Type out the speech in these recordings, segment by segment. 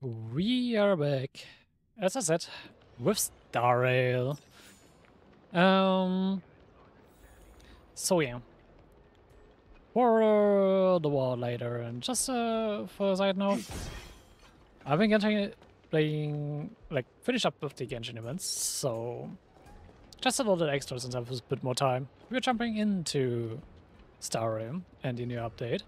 We are back, as I said, with Star Rail. So yeah, for the war later, and just for a side note, I've been finished up with the Genshin events, so just a little extra since I have a bit more time. We're jumping into Star Rail and the new update.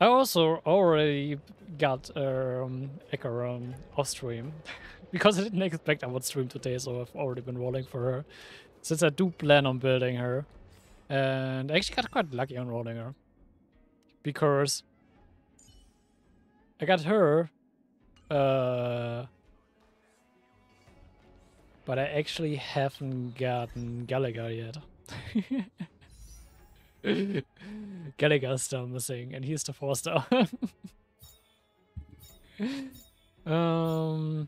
I also already got Acheron off stream because I didn't expect I would stream today, so I've already been rolling for her since I do plan on building her. And I actually got quite lucky on rolling her because I got her, but I actually haven't gotten Gallagher yet. Gallagher's still missing, and he's the 4-star. I'm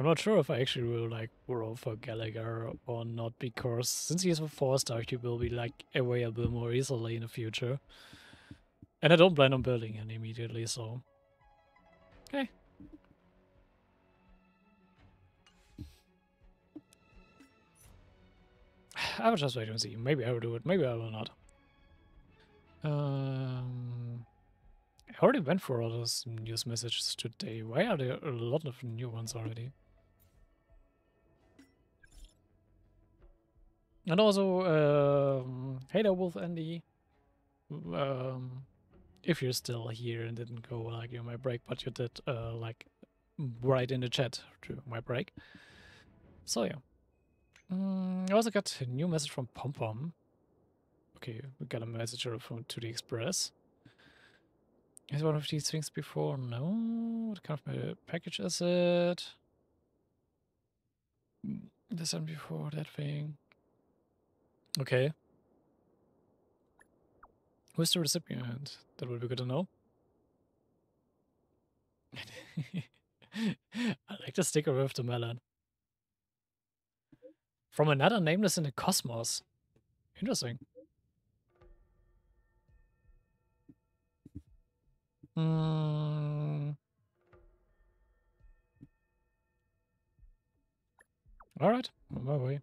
not sure if I actually will like roll for Gallagher or not, because since he's a 4-star, he will be like available more easily in the future, and I don't plan on building him immediately. So, okay. I will just wait and see. Maybe I will do it. Maybe I will not. I already went for all those news messages today. Why are there a lot of new ones already? And also, hey there, Wolf Andy. If you're still here and didn't go like in my break, but you did like right in the chat during my break. So yeah. I also got a new message from Pom-Pom. Okay, we got a message to the Express. Is one of these things before? No. What kind of package is it? This one before that thing. Okay. Who's the recipient? That would be good to know. I like the sticker with the melon. From another Nameless in the Cosmos. Interesting. Alright, on my way.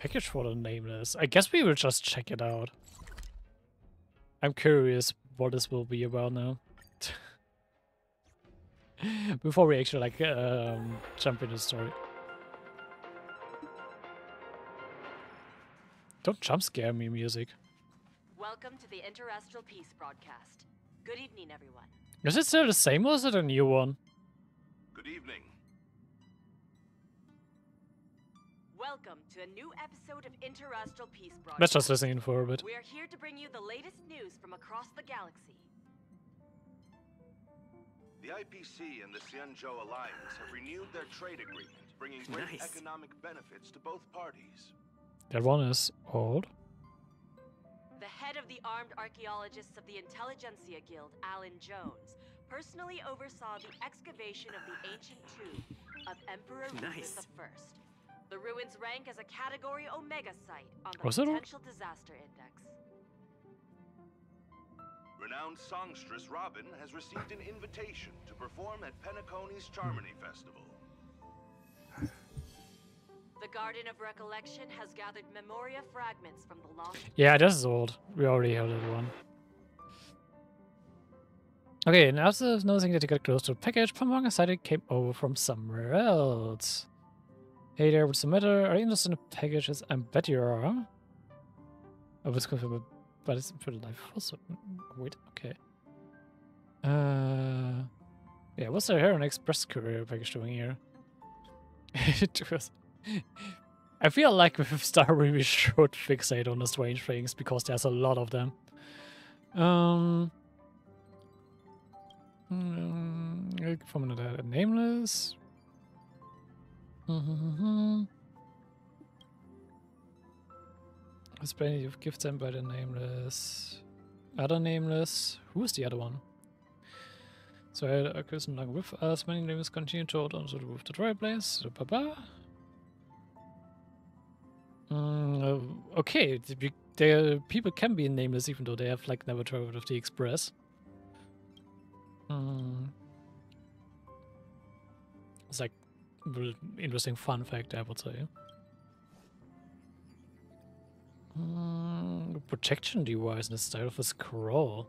Package for the Nameless. I guess we will just check it out. I'm curious what this will be about now. Before we actually like jump into the story. Don't jump scare me, music. Welcome to the Interstellar Peace Broadcast. Good evening, everyone. Is it still the same or is it a new one? Good evening. Welcome to a new episode of Interstellar Peace Broadcast. Let's just listen in for a bit. We're here to bring you the latest news from across the galaxy. The IPC and the Xianzhou Alliance have renewed their trade agreement, bringing great economic benefits to both parties. That one is old. The head of the Armed Archaeologists of the Intelligentsia Guild, Alan Jones, personally oversaw the excavation of the ancient tomb of Emperor Rufus I. The ruins rank as a Category Omega site on the Potential Disaster Index. Renowned songstress Robin has received an invitation to perform at Penacony's Charmony Festival. The Garden of Recollection has gathered memoria fragments from the lost... Yeah, this is old. We already have that one. Okay, and after noticing that you got close to a package, Pom-Pom decided it came over from somewhere else. Hey there, what's the matter? Are you interested in the packages? I bet you are. I was confirmed. But it's for the life also. Wait, okay. Yeah, what's the Acheron Express Courier package doing here? I feel like with Star Rail we should fixate on the strange things because there's a lot of them. From another Nameless. There's plenty of gifts sent by the Nameless. Other Nameless. Who is the other one? So I had a along with us. Many Nameless continue to hold on to the roof to the right place. So, papa. okay, people can be nameless even though they have like never traveled with the express. It's like really interesting fun fact, I would say. Protection device in the style of a scroll.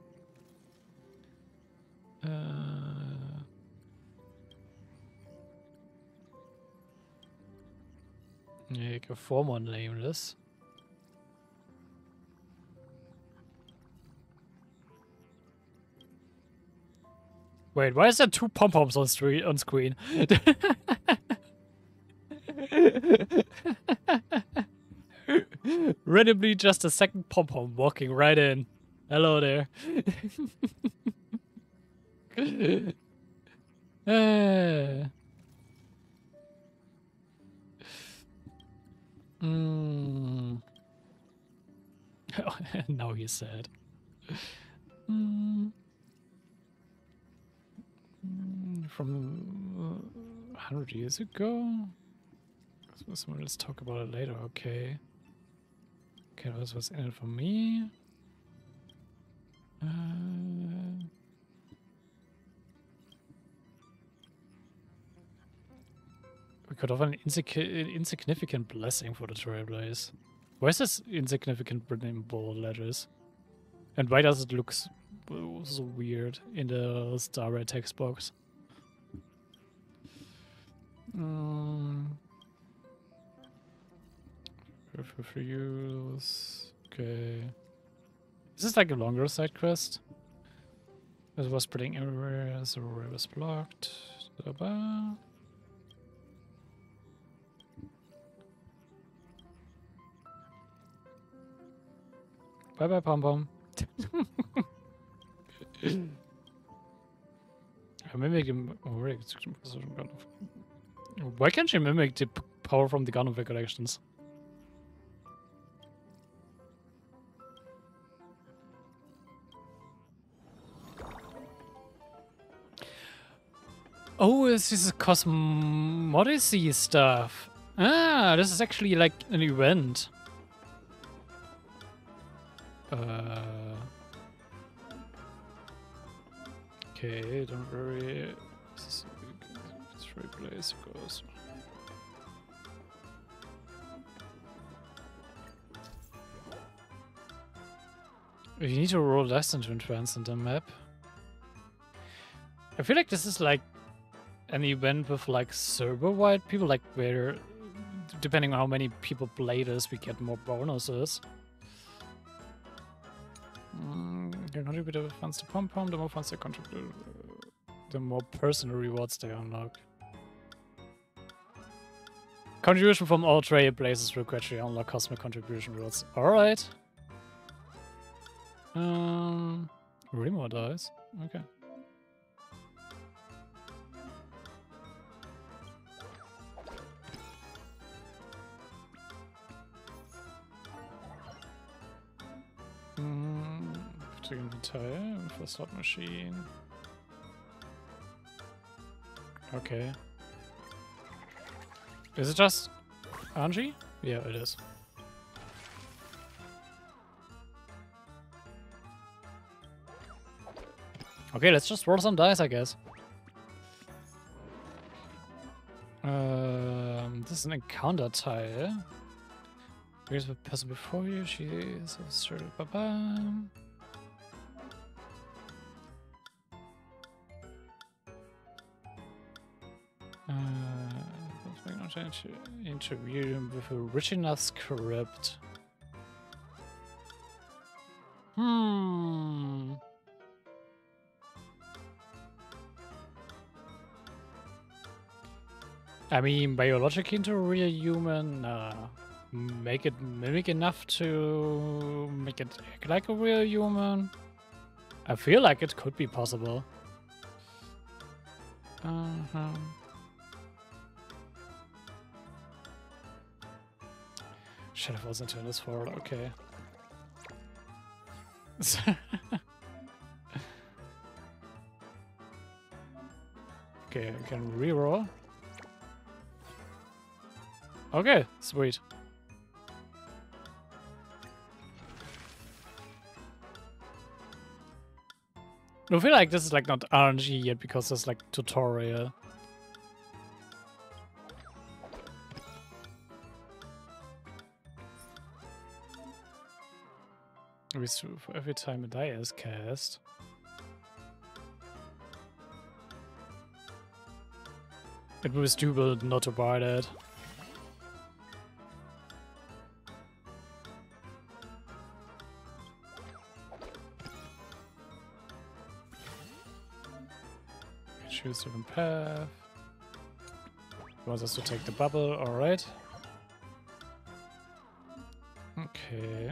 Like a former nameless. Wait, why is there two pom-poms on screen? Randomly just a second pom-pom walking right in. Hello there. Oh, now he's sad. From 100 years ago? Let's talk about it later, okay. Okay, what's in it for me? We could offer an insignificant blessing for the Trailblaze. Why is this insignificant in bold letters? And why does it look so weird in the Star Rail text box? For use, okay. Is this like a longer side quest? It was spreading everywhere, so the river was blocked. Da-ba. Bye bye, Pom-Pom. Why can't she mimic the power from the Garden of Recollections? Oh, this is Cosmodicy stuff. Ah, this is actually like an event. Okay, don't worry. Let's replace goes. You need to roll less than to advance on the map. I feel like this is like an event with like server-wide people, like where, depending on how many people play this, we get more bonuses. You're not a bit of funds to Pom-Pom, the more funds they contribute, the more personal rewards they unlock. Contribution from all Trailblazers will gradually unlock cosmic contribution rewards. Alright. Remo dies. Okay. Teil for slot machine. Okay. Is it just Angie? Yeah, it is. Okay, let's just roll some dice, I guess. This is an encounter tile. Here's the person before you. She is asserted. Ba-bam. Interview him with a rich enough script. I mean, biologic into a real human, make it mimic enough to make it act like a real human. I feel like it could be possible. Should have also turned this forward, okay. Okay, I can reroll. Okay, sweet. I feel like this is like not RNG yet because there's like tutorial. Every time a die is cast. It was stupid not to buy that. Choose a different path. He wants us to take the bubble, alright. Okay.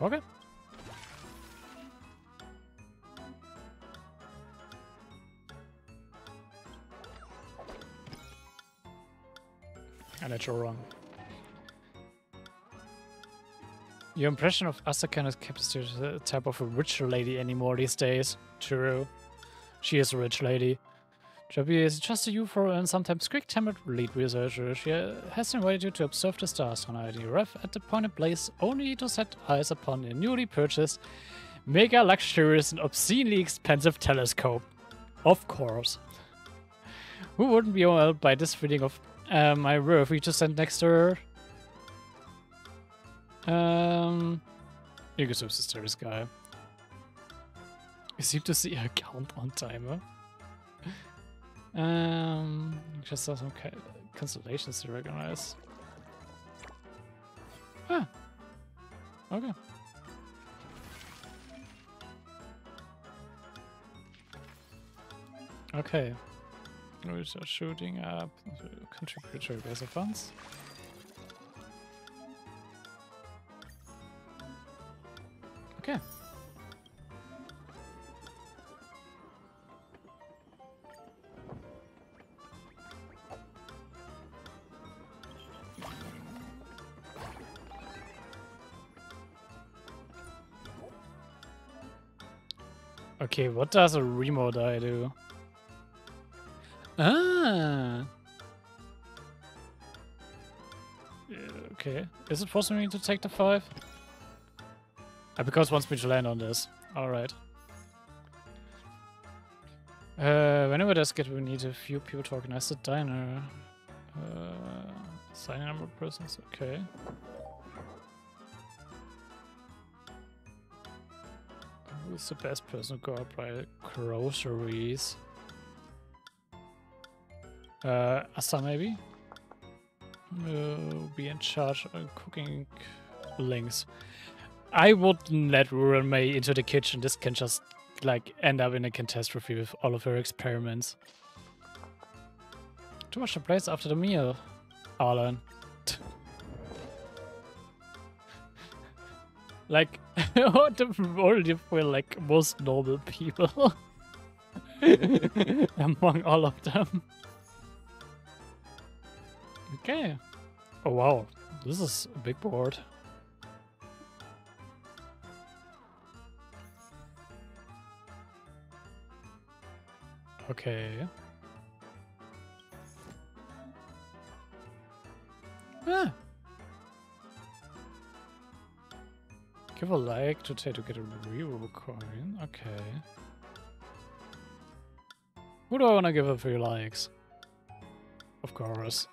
Okay. And it's all wrong. Your impression of Asuka is kept the type of a rich lady anymore these days. True. She is a rich lady. Jabi is just a youthful and sometimes quick-tempered lead researcher. She has invited you to observe the stars on an IDRF at the point of place only to set eyes upon a newly purchased, mega luxurious and obscenely expensive telescope. Of course. Who wouldn't be overwhelmed by this reading of my worth we just sent next to her? You can service this guy. You seem to see her count on timer. Just some kind of constellations to recognize. Ah, okay. Okay. We are shooting up contributory base of funds. Okay. Okay, what does a remote die do? Ah! Okay, is it forcing me to take the 5? Because it wants me to land on this. Alright. Whenever there's get, we need a few people to organize the diner. Sign a number of persons, okay. Who's the best person to go out by groceries? Asa, maybe? Be in charge of cooking links. I wouldn't let Rural May into the kitchen. This can just like end up in a catastrophe with all of her experiments. To wash the plates after the meal, Alan. Like, all the like most normal people among all of them. Okay. Oh wow, this is a big board. Okay. Ah. Give a like to try to get a reroll coin. Okay. Who do I want to give a few likes? Of course.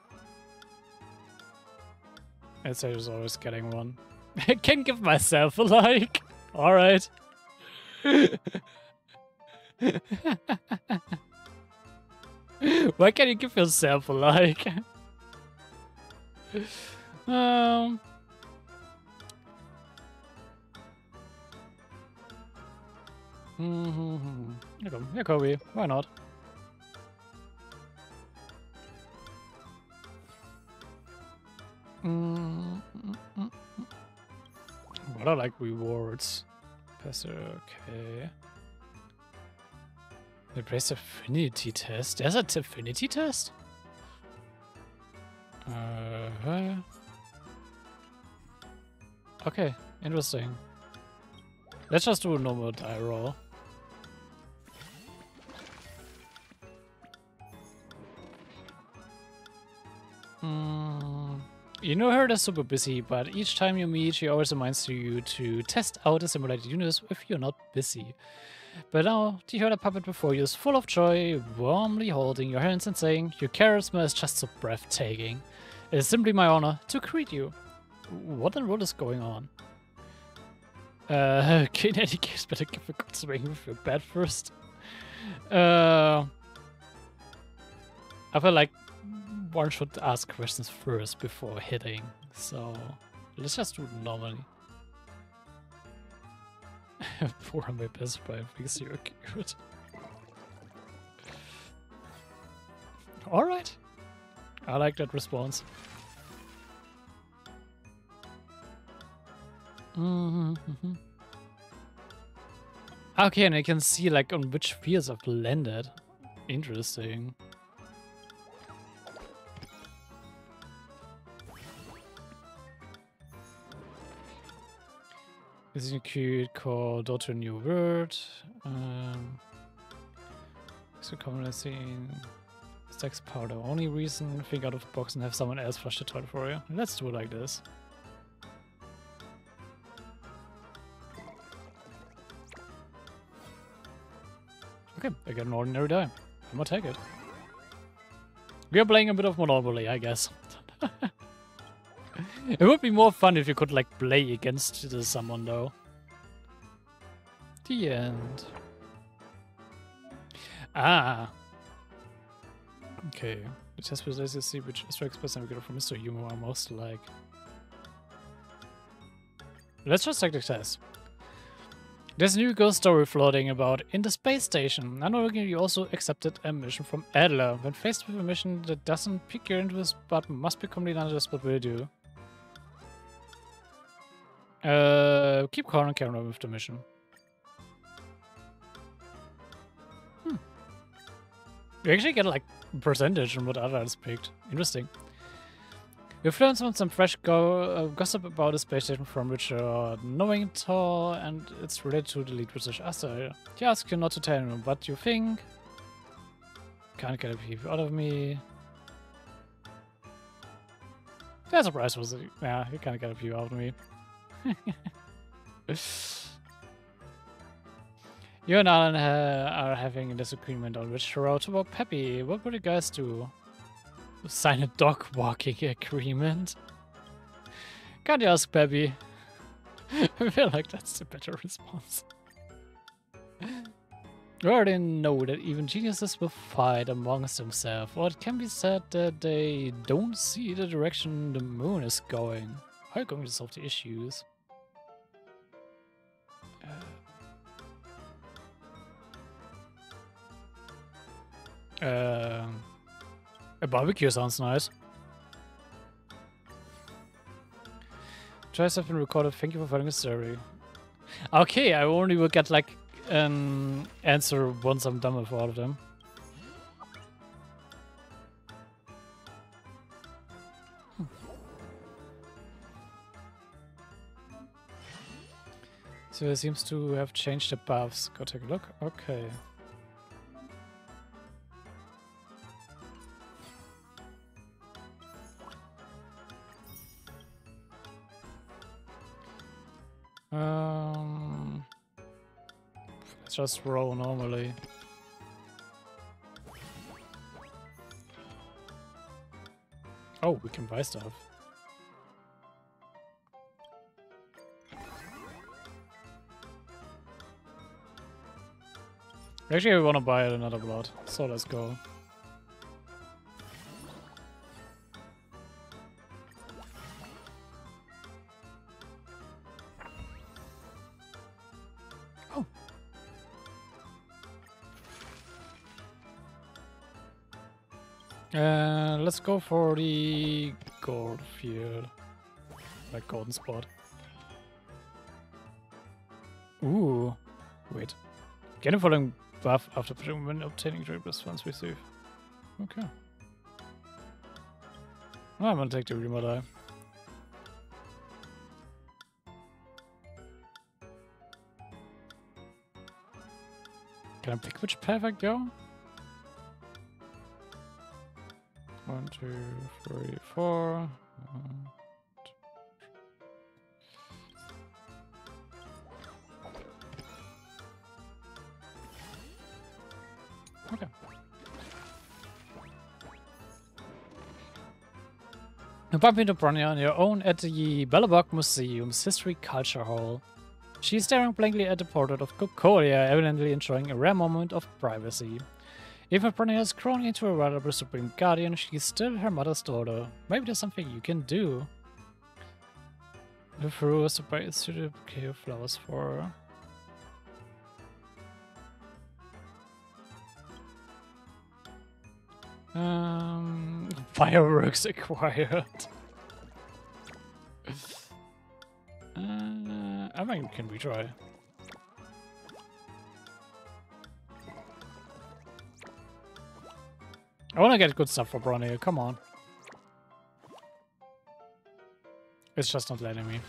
I'd say I was always getting one. I can give myself a like. All right. Why can't you give yourself a like? Yeah, Kobe. Why not? What are like rewards? Okay. They place affinity test. There's an affinity test? Okay, interesting. Let's just do a normal die roll. You know her as super busy, but each time you meet, she always reminds you to test out the simulated universe if you're not busy. But now, the Herder puppet before you is full of joy, warmly holding your hands and saying, "Your charisma is just so breathtaking. It is simply my honor to greet you." What in the world is going on? Okay, in any case, better give a good swing with your bat first. I feel like one should ask questions first before hitting, so let's just do it normally. Poor my best friend thinks you're cute. Alright, I like that response. Okay, and I can see like on which fields I've landed. Interesting. This is a cute called Daughter New World. So commonly seen stacks powder. Only reason, think out of the box and have someone else flush the toilet for you. Let's do it like this. Okay, I got an ordinary die. I'm gonna take it. We are playing a bit of Monopoly, I guess. It would be more fun if you could, like, play against someone, though. The end. Ah. Okay. The test results you see which strikes best and we get from Mr. Yumo are most like. Let's just take the test. There's a new ghost story floating about in the space station. Unknowingly, you also accepted a mission from Adler. When faced with a mission that doesn't pique your interest but must be completely unaddressed, what will you do? Keep calling camera with the mission. You actually get like a percentage on what others picked. Interesting. We've learned some fresh gossip about the space station from Richard Knowington, and it's related to the lead research asset. He asks you not to tell him what you think. Can't get a peep out of me. That's a price was it. Yeah, he can't get a peep out of me. You and Alan are having a disagreement on which route to walk Peppy. What would you guys do? Sign a dog walking agreement? Can't you ask Peppy? I feel like that's the better response. We already know that even geniuses will fight amongst themselves, or it can be said that they don't see the direction the moon is going. How are you going to solve the issues? A barbecue sounds nice. Tries have been recorded. Thank you for following the story. Okay, I only will get like an answer once I'm done with all of them. So it seems to have changed the paths. Go take a look. Okay. Let's just roll normally. Oh, we can buy stuff. Actually, we want to buy another blood, so let's go. Let's go for the gold field, like golden spot. Ooh, wait. Get a following buff after pushing when obtaining trade plus ones received. Okay. Well, I'm gonna take the remote eye. Can I pick which path I go? 1, 2, 3, 4. Okay. You bump into Bronya on your own at the Bellabog Museum's History Culture Hall. She's staring blankly at the portrait of Kokolia, evidently enjoying a rare moment of privacy. Even if Bronya has grown into a veritable Supreme Guardian, she's still her mother's daughter. Maybe there's something you can do. The fruit is a suitable bouquet of flowers for her. Fireworks acquired. I think we can retry. I want to get good stuff for Bronya, come on. It's just not letting me.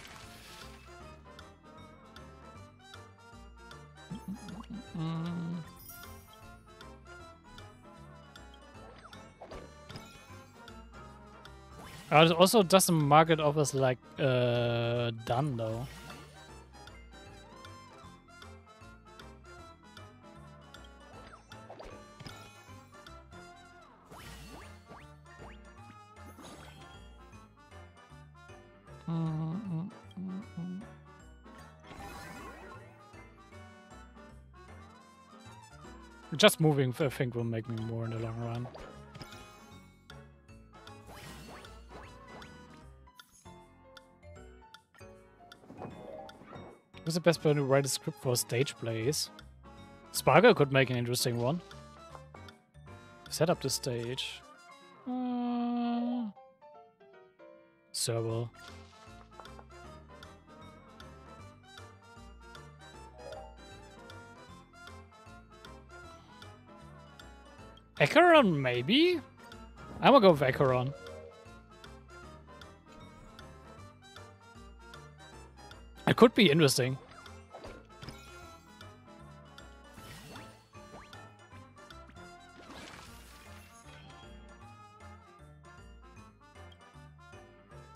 It also doesn't mark it off as like done though. Just moving, I think, will make me more in the long run. Who's the best person to write a script for stage plays? Sparkle could make an interesting one. Set up the stage. Serval. Acheron, maybe? I'm gonna go with Acheron. It could be interesting.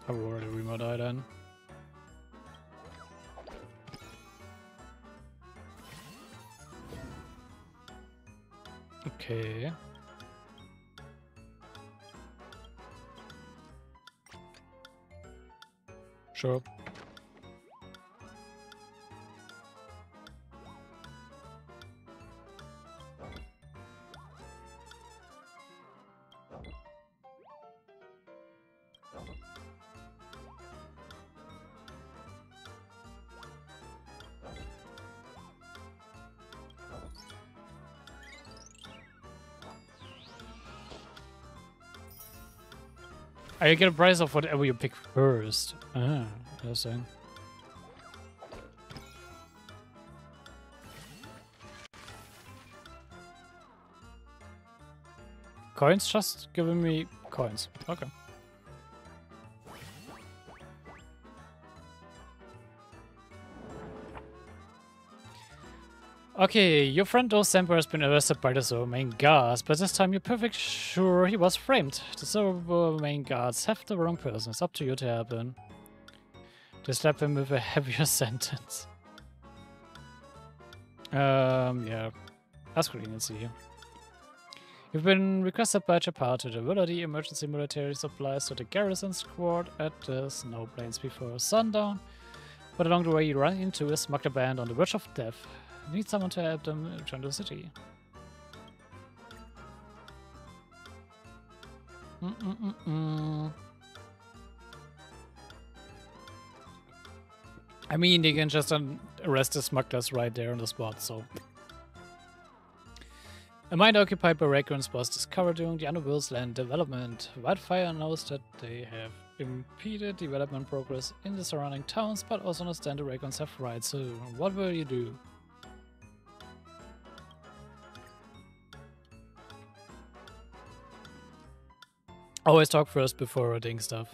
I already remote died then. Okay. Sure. I get a price of whatever you pick first. Ah, interesting. Coins just giving me coins. Okay. Okay, your friend Do Semper has been arrested by the Silvermane Guards, but this time you're perfect sure he was framed. The Silvermane Guards have the wrong person. It's up to you to help him. They slap him with a heavier sentence. Yeah. Ask leniency. You've been requested by Japar to deliver the emergency military supplies to the garrison squad at the snow plains before sundown, but along the way you run into a smuggler band on the verge of death. Need someone to help them return to the city. I mean, they can just arrest the smugglers right there on the spot, so. A mine occupied by Raycons was discovered during the Underworld's land development. Wildfire announced that they have impeded development progress in the surrounding towns, but also understand the Raycons have rights, so what will you do? Always talk first before writing stuff.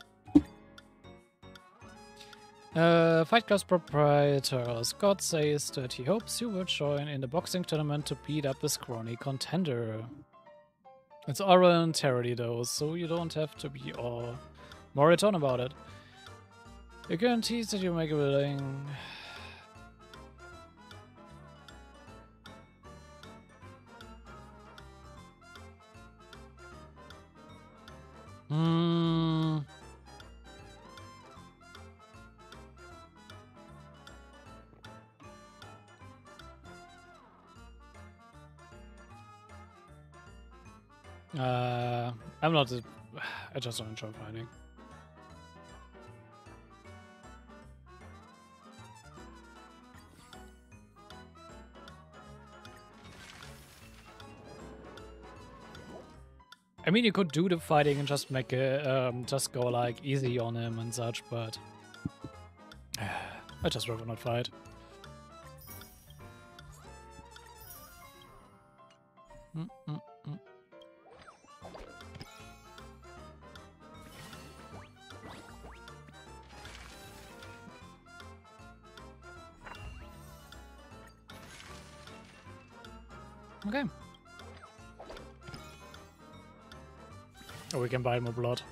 Fight Club's proprietor Scott says that he hopes you will join in the boxing tournament to beat up a scrawny contender. It's all voluntarily though, so you don't have to be all Moriton about it. It guarantees that you make a building. Hmm. I'm not. I just don't enjoy grinding. I mean, you could do the fighting and just make it, just go like easy on him and such, but I just rather not fight. Okay. Oh, we can buy more blood.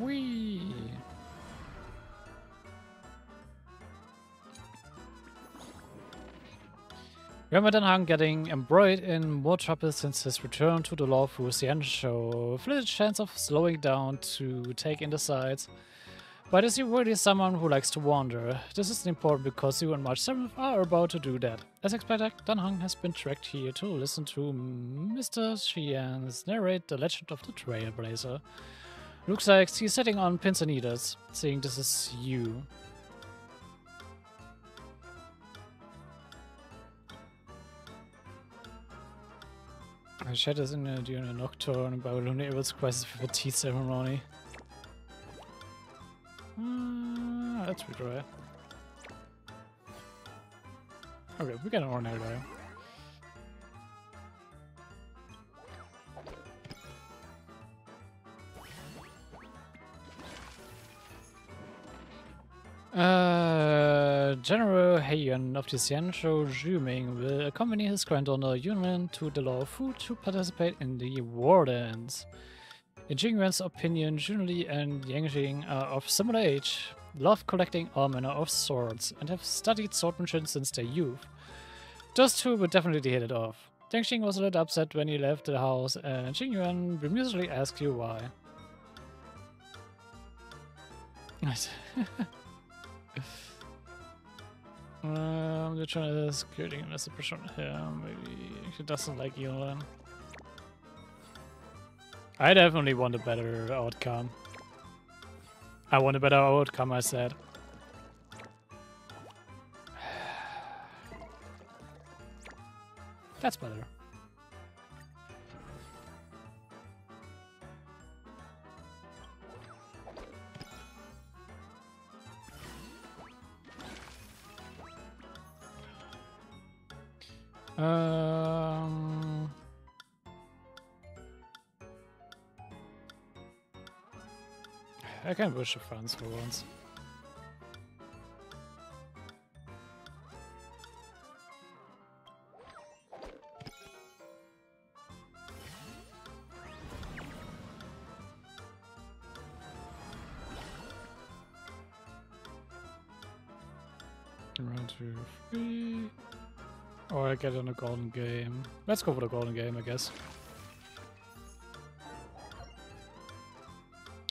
Whee! Remember Dan Hung getting embroiled in more trouble since his return to the law through Xianzhou. Little chance of slowing down to take in the sides. But is he really someone who likes to wander? This is important because you and March 7th are about to do that. As expected, Dan Hung has been tracked here to listen to Mr. Xian's narrate the legend of the Trailblazer. Looks like he's sitting on pins and needles, saying this is you. Shadows in during a nocturne by Lunables crisis for tea ceremony. Let's retry. Okay, we got an ordinary guy. General Heiyuan of the Xianzhou Zhuming will accompany his granddaughter Yunren to the Law of Food to participate in the Wardens. In Jing Yuan's opinion, Junli and Yanqing are of similar age, love collecting all manner of swords, and have studied swordsmanship since their youth. Those two would definitely hit it off. Yanqing was a little upset when he left the house, and Jing Yuan bemusedly asked you why. Nice. The channel is creating a message on him. Maybe he doesn't like you then. I definitely want a better outcome. I want a better outcome, I said. That's better. I can't wish the friends for once. Round 2, 3. Or I get on a golden game. Let's go for the golden game, I guess.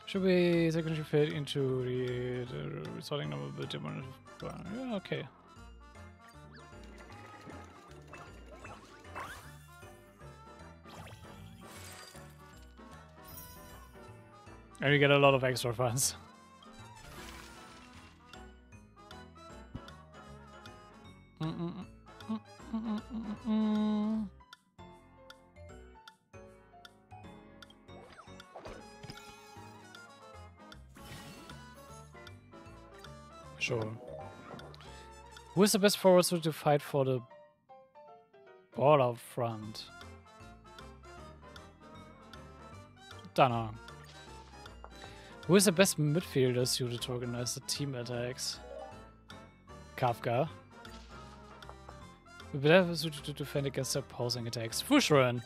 Should we secondary fit into the resulting number of the demon? Yeah, okay. And we get a lot of extra funds. Sure. Who is the best forester to fight for the ball out front? Dana. Who is the best midfielder suited to organize the team attacks? Kafka. We better have suited to defend against opposing attacks. Fushran!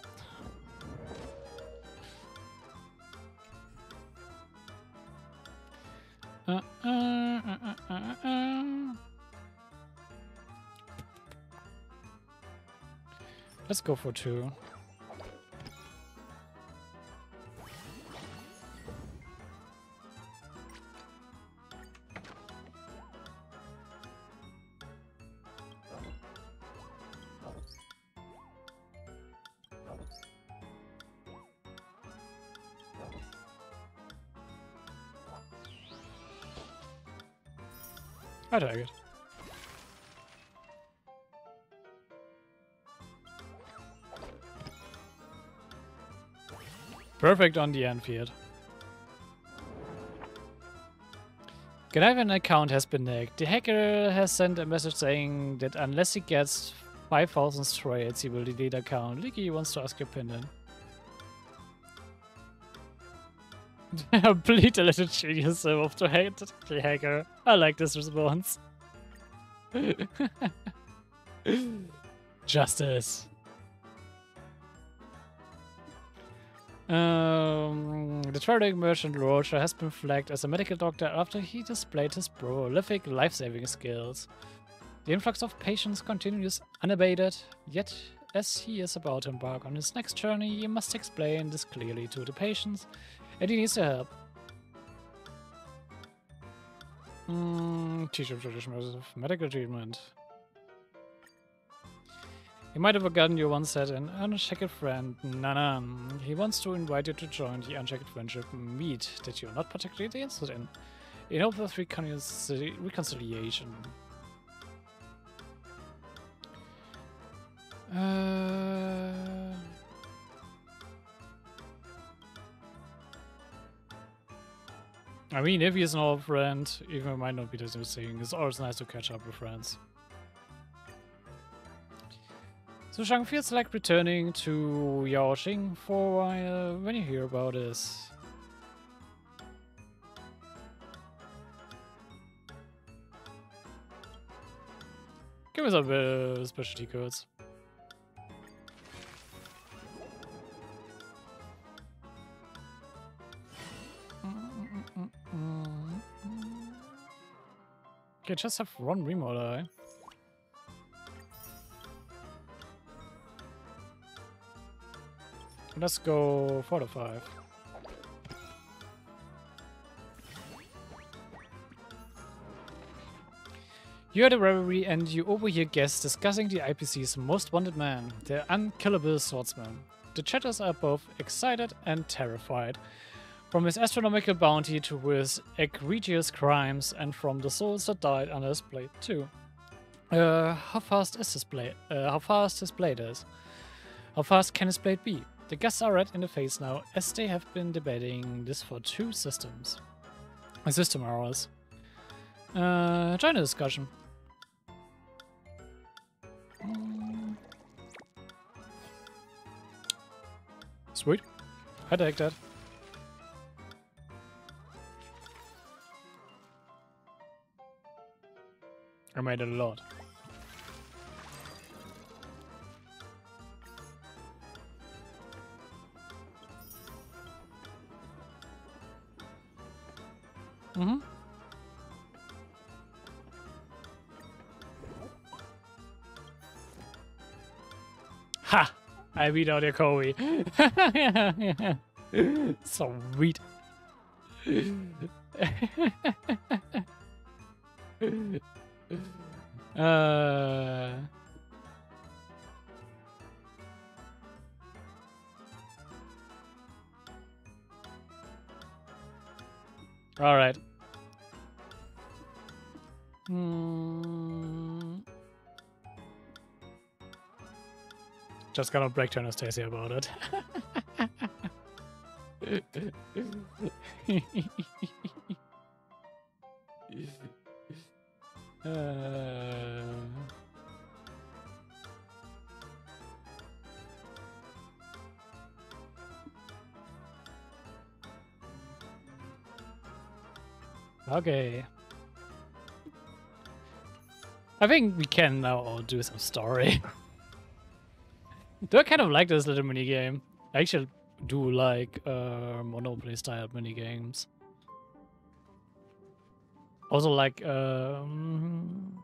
Let's go for two. I take it. Perfect on the Anfield. Can I have an account has been hacked? The hacker has sent a message saying that unless he gets 5,000 stray hits, he will delete account. Licky wants to ask your opinion. Complete a little genius of to hate the hacker. I like this response. Justice. The traveling merchant Roger has been flagged as a medical doctor after he displayed his prolific life-saving skills. The influx of patients continues unabated, yet as he is about to embark on his next journey, he must explain this clearly to the patients, and he needs their help. Teach him traditional medical treatment. He might have forgotten you once had an unshackled friend, Nana. He wants to invite you to join the Unshackled Friendship meet that you're not particularly interested in. In hope of reconciliation. I mean, if he's an old friend, even it might not be the same thing. It's always nice to catch up with friends. So Shang feels like returning to Yaoxing for a while when you hear about this. Give us a bit of specialty codes. Okay, just have one remodeler, eh? Let's go 4 to 5. You're at a revelry and you overhear guests discussing the IPC's most wanted man, the unkillable swordsman. The chatters are both excited and terrified. From his astronomical bounty to his egregious crimes, and from the souls that died under his blade too. How fast his blade is. How fast can his blade be? The guests are red in the face now, as they have been debating this for two system hours. Join the discussion. Sweet. I take that. I made a lot. Mm-hmm. Ha! I beat out your Kobe. Yeah, yeah. Sweet. All right. Just gonna break to Anastasia about it. Okay. I think we can now all do some story. Though I kind of like this little minigame. I actually do like Monopoly style minigames. Also like Kingdom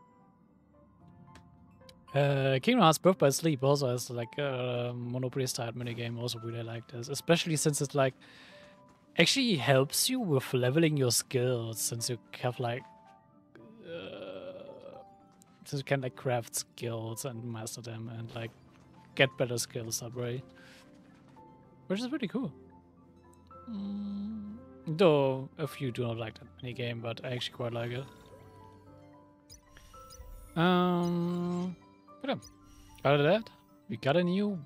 Hearts Birth by Sleep also has like a Monopoly style minigame. Also really like this, especially since it like actually helps you with leveling your skills, since you have like since you can like craft skills and master them and like get better skills that way, which is pretty cool. Though a few do not like that minigame, but I actually quite like it. But yeah. Out of that, we got a new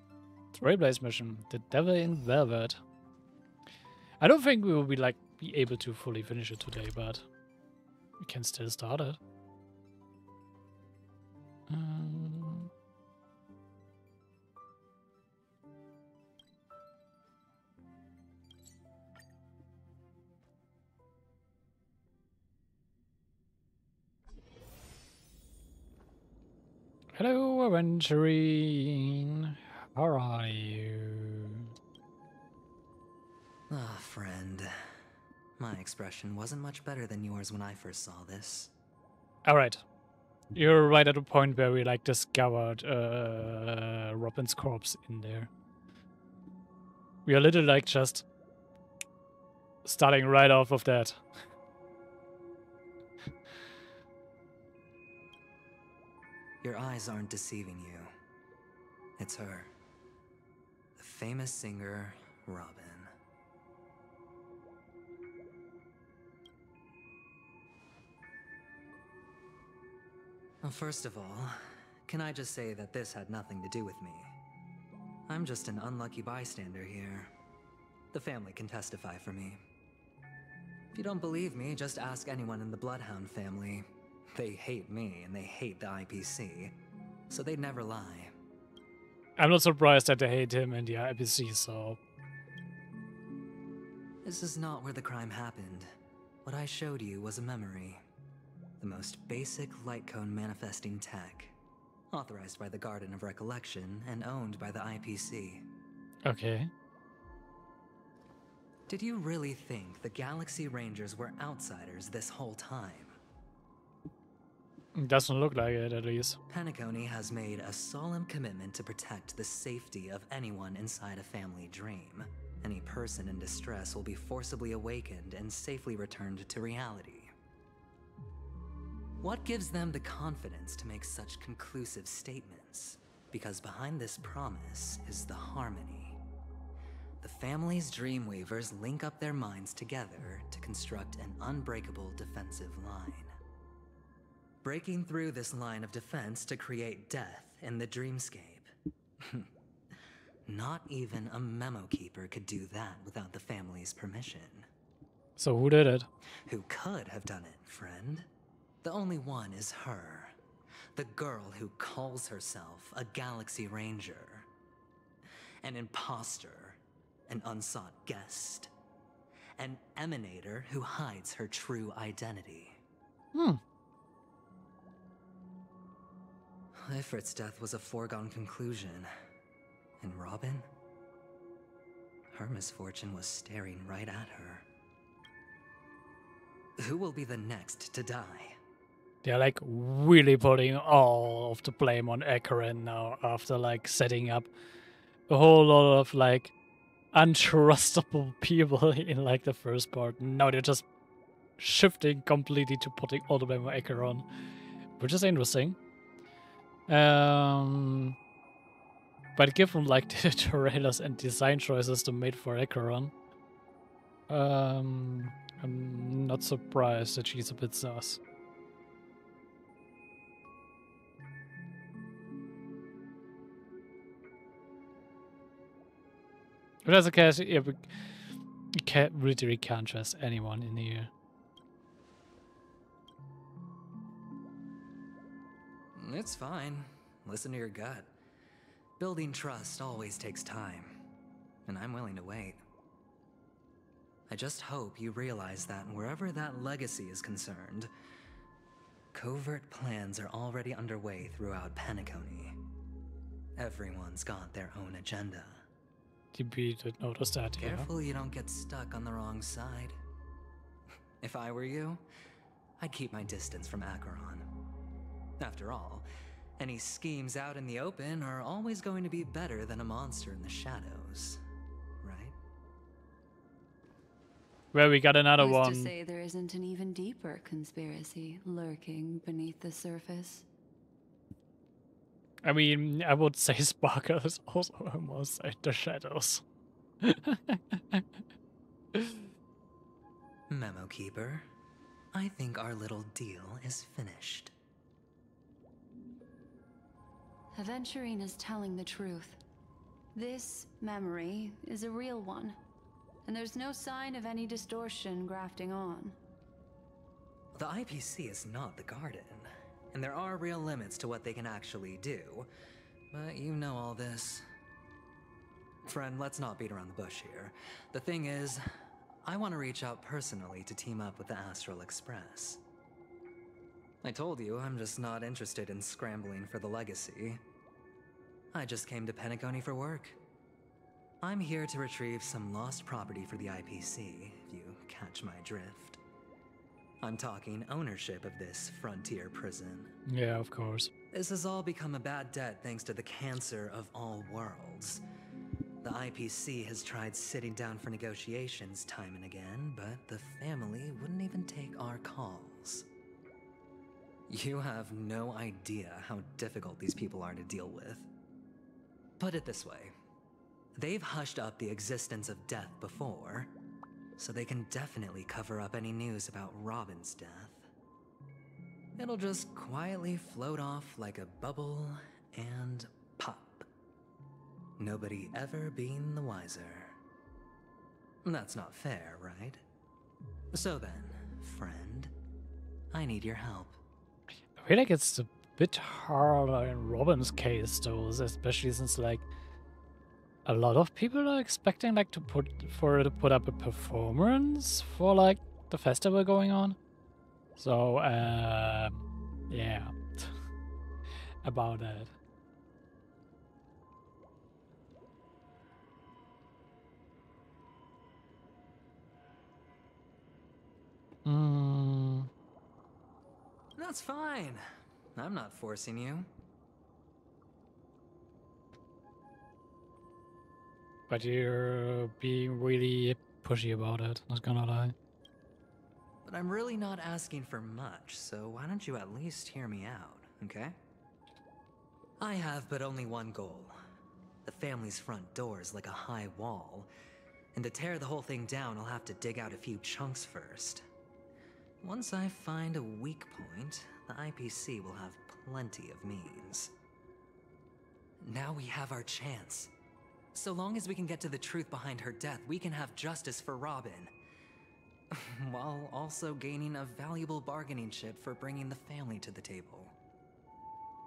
Trailblaze mission, The Devil in Velvet. I don't think we will be like be able to fully finish it today, but we can still start it. Hello, Aventurine. How are you? Ah, oh, friend. My expression wasn't much better than yours when I first saw this. Alright. You're right at a point where we, like, discovered Robin's corpse in there. We are literally, like, just starting right off of that. Your eyes aren't deceiving you. It's her. The famous singer, Robin. Well, first of all, can I just say that this had nothing to do with me? I'm just an unlucky bystander here. The family can testify for me. If you don't believe me, just ask anyone in the Bloodhound family. They hate me, and they hate the IPC, so they'd never lie. I'm not surprised that they hate him and the IPC, so... This is not where the crime happened. What I showed you was a memory. The most basic light cone manifesting tech. Authorized by the Garden of Recollection and owned by the IPC. Okay. Did you really think the Galaxy Rangers were outsiders this whole time? Doesn't look like it, at least. Penacony has made a solemn commitment to protect the safety of anyone inside a family dream. Any person in distress will be forcibly awakened and safely returned to reality. What gives them the confidence to make such conclusive statements? Because behind this promise is the harmony. The family's dreamweavers link up their minds together to construct an unbreakable defensive line. Breaking through this line of defense to create death in the dreamscape. Not even a Memo Keeper could do that without the family's permission. So who did it? Who could have done it, friend? The only one is her. The girl who calls herself a Galaxy Ranger. An imposter. An unsought guest. An emanator who hides her true identity. Ifrit's death was a foregone conclusion. And Robin? Her misfortune was staring right at her. Who will be the next to die? They're like really putting all of the blame on Acheron now, after like setting up a whole lot of like untrustable people in like the first part. Now they're just shifting completely to putting all the blame on Acheron, which is interesting. But given like the trailers and design choices they made for Acheron, I'm not surprised that she's a bit sus. But as a case, yeah, you can't really trust anyone in here. It's fine. Listen to your gut. Building trust always takes time, and I'm willing to wait. I just hope you realize that wherever that legacy is concerned, covert plans are already underway throughout Penacony. Everyone's got their own agenda. Careful you don't get stuck on the wrong side. If I were you, I'd keep my distance from Acheron. After all, any schemes out in the open are always going to be better than a monster in the shadows, right? Well, we got another one. Who's to say there isn't an even deeper conspiracy lurking beneath the surface? I mean, I would say Sparkle is also almost like the shadows. Memo Keeper, I think our little deal is finished. Aventurine is telling the truth. This memory is a real one, and there's no sign of any distortion grafting on. The IPC is not the Garden, and there are real limits to what they can actually do, but you know all this. Friend, let's not beat around the bush here. The thing is, I want to reach out personally to team up with the Astral Express. I told you, I'm just not interested in scrambling for the legacy. I just came to Penacony for work. I'm here to retrieve some lost property for the IPC, if you catch my drift. I'm talking ownership of this frontier prison. Yeah, of course. This has all become a bad debt thanks to the cancer of all worlds. The IPC has tried sitting down for negotiations time and again, but the family wouldn't even take our calls. You have no idea how difficult these people are to deal with. Put it this way. They've hushed up the existence of death before, so they can definitely cover up any news about Robin's death. It'll just quietly float off like a bubble and pop. Nobody ever being the wiser. That's not fair, right? So then, friend, I need your help. I feel like it's a bit harder in Robin's case, though, especially since, like, a lot of people are expecting, like, to put up a performance for, like, the festival going on. So, yeah, about that. That's fine. I'm not forcing you. But you're being really pushy about it, not gonna lie. But I'm really not asking for much, so why don't you at least hear me out, okay? I have but only one goal. The family's front door is like a high wall, and to tear the whole thing down, I'll have to dig out a few chunks first. Once I find a weak point, the IPC will have plenty of means. Now we have our chance. So long as we can get to the truth behind her death, we can have justice for Robin, while also gaining a valuable bargaining chip for bringing the family to the table.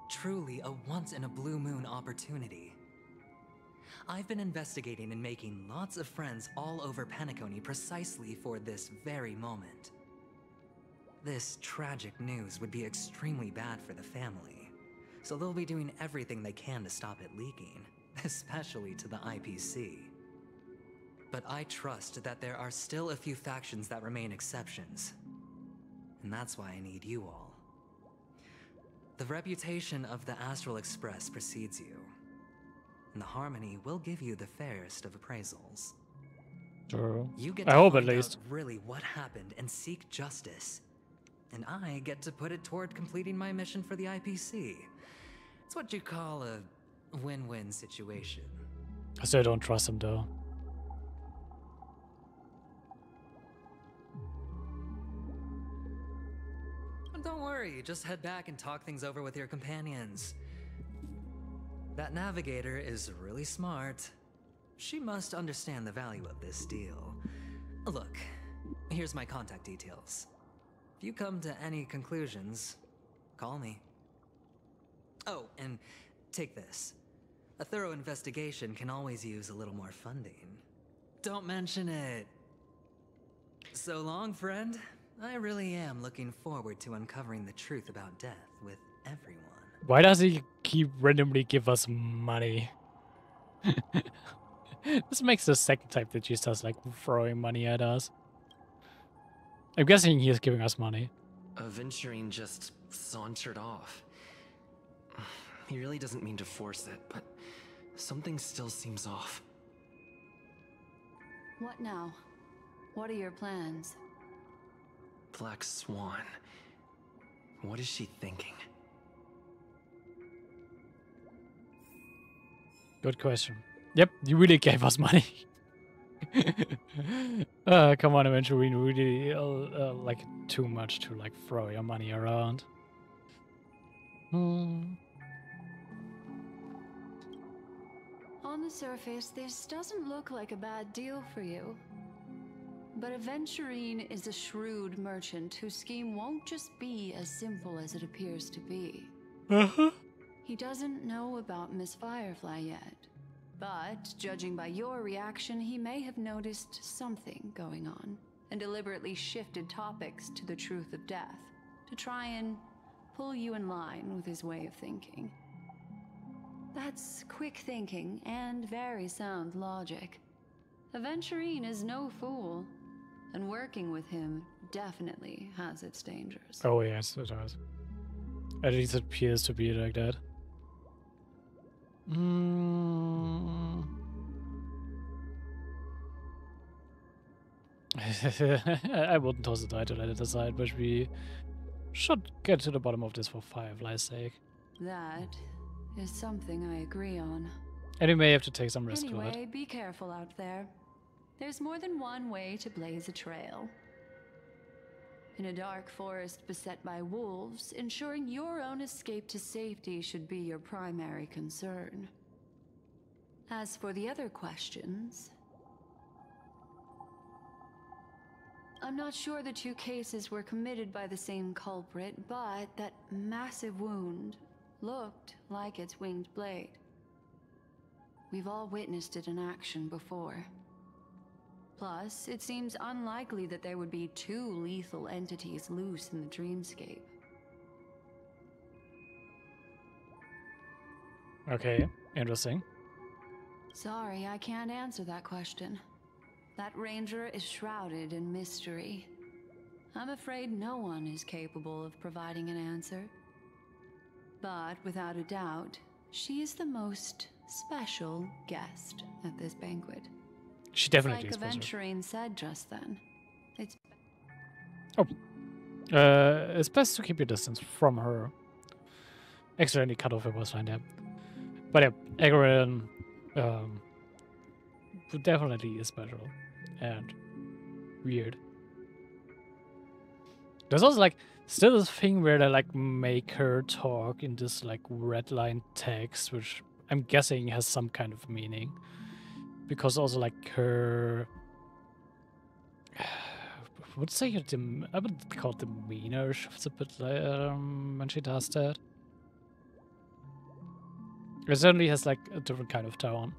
Truly a once-in-a-blue-moon opportunity. I've been investigating and making lots of friends all over Penacony precisely for this very moment. This tragic news would be extremely bad for the family, so they'll be doing everything they can to stop it leaking, especially to the IPC. But I trust that there are still a few factions that remain exceptions, and that's why I need you all. The reputation of the Astral Express precedes you, and the Harmony will give you the fairest of appraisals. True. You get to find out really what happened and seek justice. And I get to put it toward completing my mission for the IPC. It's what you call a win-win situation. I still don't trust him, though. But don't worry, just head back and talk things over with your companions. That navigator is really smart. She must understand the value of this deal. Look, here's my contact details. If you come to any conclusions, call me. Oh, and take this. A thorough investigation can always use a little more funding. Don't mention it. so long, friend. I really am looking forward to uncovering the truth about death with everyone. Why does he keep randomly give us money? This makes the second time that she starts like throwing money at us. I'm guessing he is giving us money. Aventurine just sauntered off. He really doesn't mean to force it, but something still seems off. What now? What are your plans? Black Swan. What is she thinking? Good question. Yep, you really gave us money. Come on, Aventurine, really like too much to like throw your money around. On the surface, this doesn't look like a bad deal for you. But Aventurine is a shrewd merchant whose scheme won't just be as simple as it appears to be. He doesn't know about Miss Firefly yet. But, judging by your reaction, he may have noticed something going on, and deliberately shifted topics to the truth of death, to try and pull you in line with his way of thinking. That's quick thinking and very sound logic. Aventurine is no fool, and working with him definitely has its dangers. Oh yes, it does. At least it appears to be like that. I wouldn't toss a die to let it aside, but we should get to the bottom of this for Firefly's sake. That is something I agree on. And we may have to take some risk with it. Anyway, be careful out there. There's more than one way to blaze a trail. In a dark forest beset by wolves, ensuring your own escape to safety should be your primary concern. As for the other questions, I'm not sure the two cases were committed by the same culprit, but that massive wound looked like its winged blade. We've all witnessed it in action before. Plus, it seems unlikely that there would be two lethal entities loose in the dreamscape. Okay, interesting. Sorry, I can't answer that question. That ranger is shrouded in mystery. I'm afraid no one is capable of providing an answer. But without a doubt, she is the most special guest at this banquet. She definitely is. Like Aventurine said just then, it's it's best to keep your distance from her. Accidentally cut off her waistline there, but yeah, Acheron definitely is special and weird. There's also like still this thing where they like make her talk in this like red line text, which I'm guessing has some kind of meaning. Because also like her, I would say her I would call it demeanor shifts a bit when she does that. It certainly has like a different kind of tone.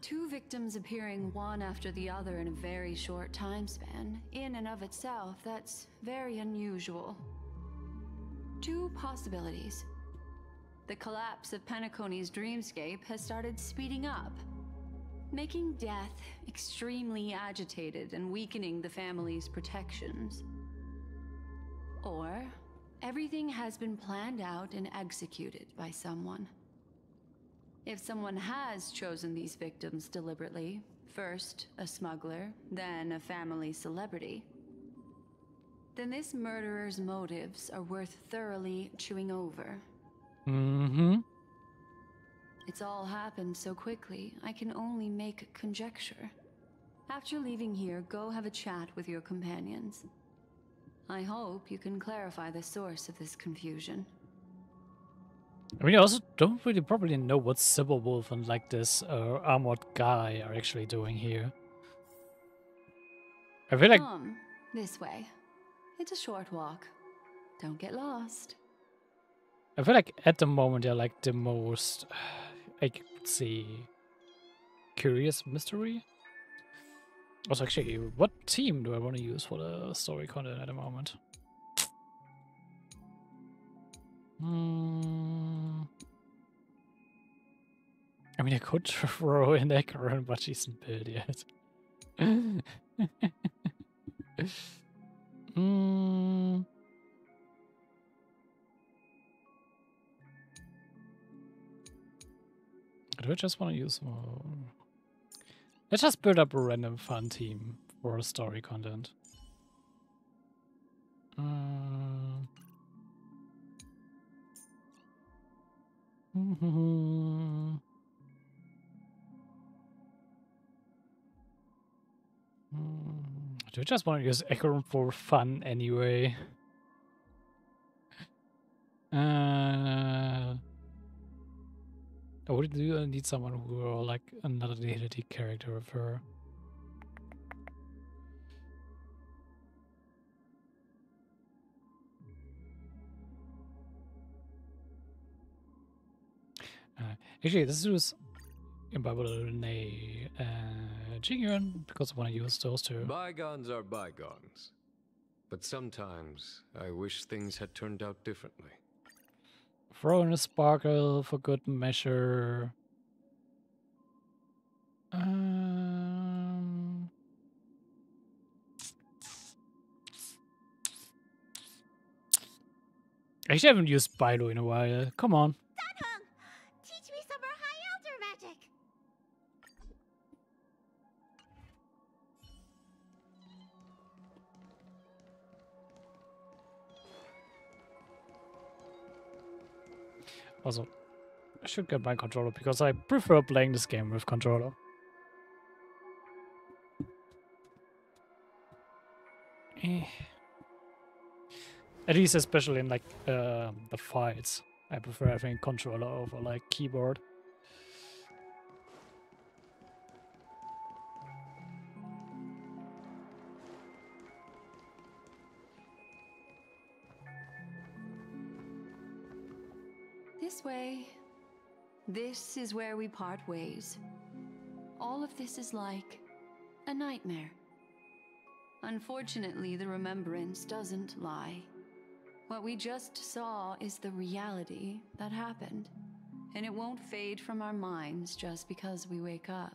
Two victims appearing one after the other in a very short time span, in and of itself, that's very unusual. Two possibilities. The collapse of Penacony's dreamscape has started speeding up, making death extremely agitated and weakening the family's protections. Or, everything has been planned out and executed by someone. If someone has chosen these victims deliberately, first a smuggler, then a family celebrity, then this murderer's motives are worth thoroughly chewing over. It's all happened so quickly, I can only make conjecture. After leaving here, go have a chat with your companions. I hope you can clarify the source of this confusion. I mean, I also don't really probably know what Cyberwolf and like this armored guy are actually doing here. I feel like... Come this way. It's a short walk. Don't get lost. I feel like at the moment they're like the most, I could say, curious mystery. I was actually, what team do I want to use for the story content at the moment? I mean, I could throw in Acheron, but she isn't built yet. Do I just want to use more? Let's just build up a random fun team for story content. Do I just want to use Acheron for fun anyway? Or do you need someone who will like another deity character of her? Actually, this is Imbabulane Jing Yuan, because I want to use those two. Bygones are bygones, but sometimes I wish things had turned out differently. Throw in a Sparkle for good measure. Actually, I haven't used Bailo in a while. Come on. Dan Hung, teach me some more high elder magic. Also, I should get my controller because I prefer playing this game with controller. At least, especially in like the fights, I prefer having controller over like keyboard. This is where we part ways. All of this is like a nightmare. Unfortunately, the remembrance doesn't lie. What we just saw is the reality that happened, and it won't fade from our minds just because we wake up.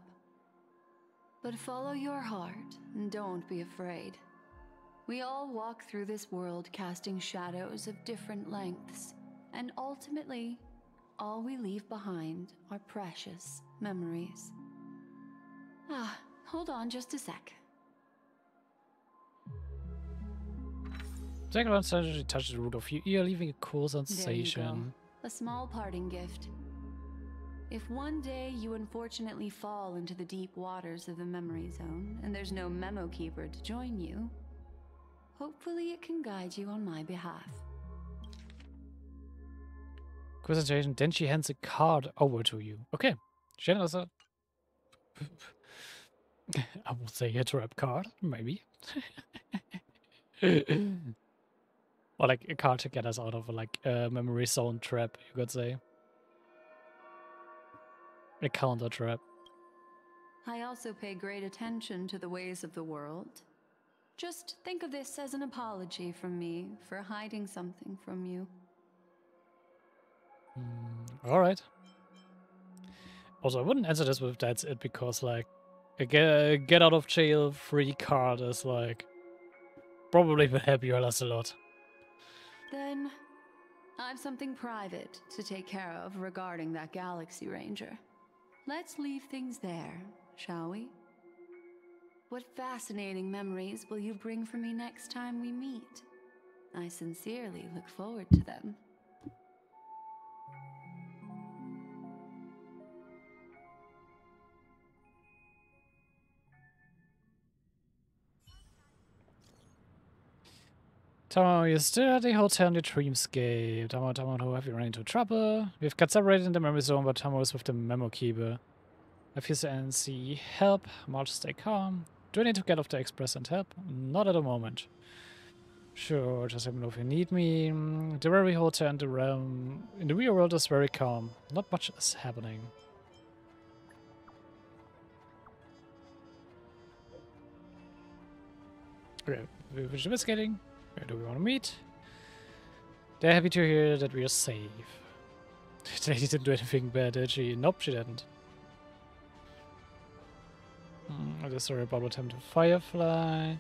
But follow your heart and don't be afraid. We all walk through this world casting shadows of different lengths, and ultimately, all we leave behind are precious memories. Ah, hold on just a sec. Second one sensation touches the root of your ear, leaving a cool sensation. A small parting gift. If one day you unfortunately fall into the deep waters of the memory zone and there's no Memo Keeper to join you, hopefully it can guide you on my behalf. Then she hands a card over to you. Okay. She hands a... I would say a trap card, maybe. Or like a card to get us out of like a memory zone trap, you could say. A counter trap. I also pay great attention to the ways of the world. Just think of this as an apology from me for hiding something from you. Alright. Also, I wouldn't answer this with that's it, because like a get out of jail free card is like probably will help you a lot. Then I've something private to take care of regarding that Galaxy Ranger. Let's leave things there, shall we? What fascinating memories will you bring for me next time we meet? I sincerely look forward to them. Tamao, you're still at the hotel in the dreamscape. Tamao, have you run into trouble? We've got separated in the memory zone, but Tamao is with the Memo Keeper. If you and see help, March, stay calm. Do I need to get off the express and help? Not at the moment. Sure, just let me know if you need me. The very hotel and the realm in the real world is very calm. Not much is happening. Okay, we're investigating. Where do we want to meet? They're happy to hear that we are safe. They didn't do anything bad, did she? Nope, she didn't. The story about attempted Firefly.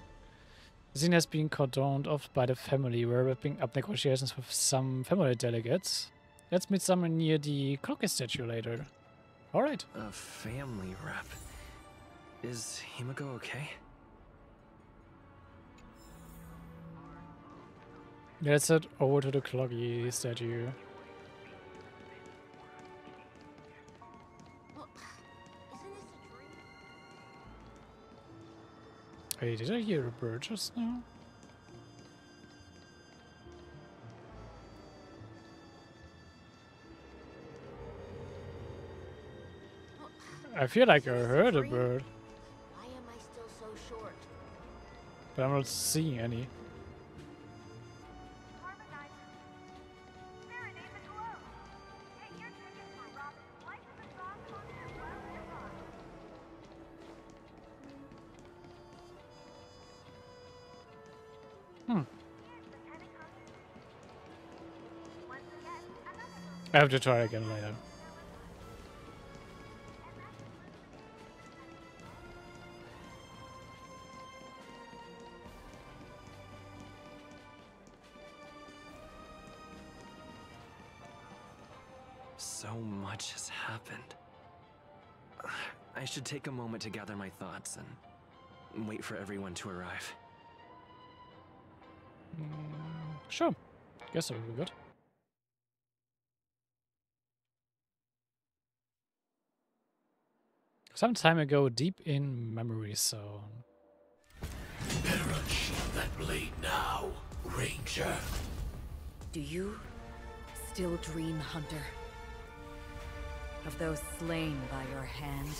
The scene has been cordoned off by the family. We're wrapping up negotiations with some family delegates. Let's meet somewhere near the clock statue later. Alright. A family rep. Is Himiko okay? Let's head over to the cloggy statue. Hey, did I hear a bird just now? I feel like I heard a bird. Why am I still so short? But I'm not seeing any. I have to try again later. So much has happened. I should take a moment to gather my thoughts and wait for everyone to arrive. Sure. Guess that would be good. Some time ago, deep in memory zone. Perish that blade now, Ranger. Do you still dream, Hunter? Of those slain by your hand?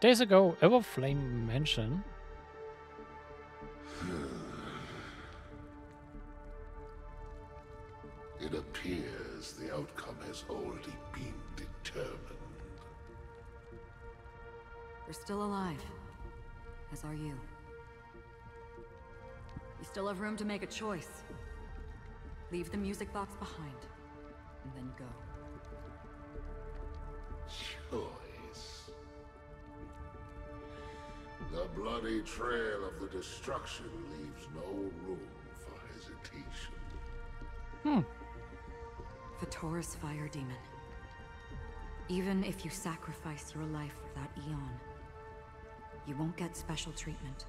Days ago, Everflame Mansion. It appears the outcome has already been determined. You're still alive, as are you. You still have room to make a choice. Leave the music box behind, and then go. Choice. The bloody trail of the destruction leaves no room for hesitation. Vatora's fire demon. Even if you sacrifice your life for that eon, you won't get special treatment.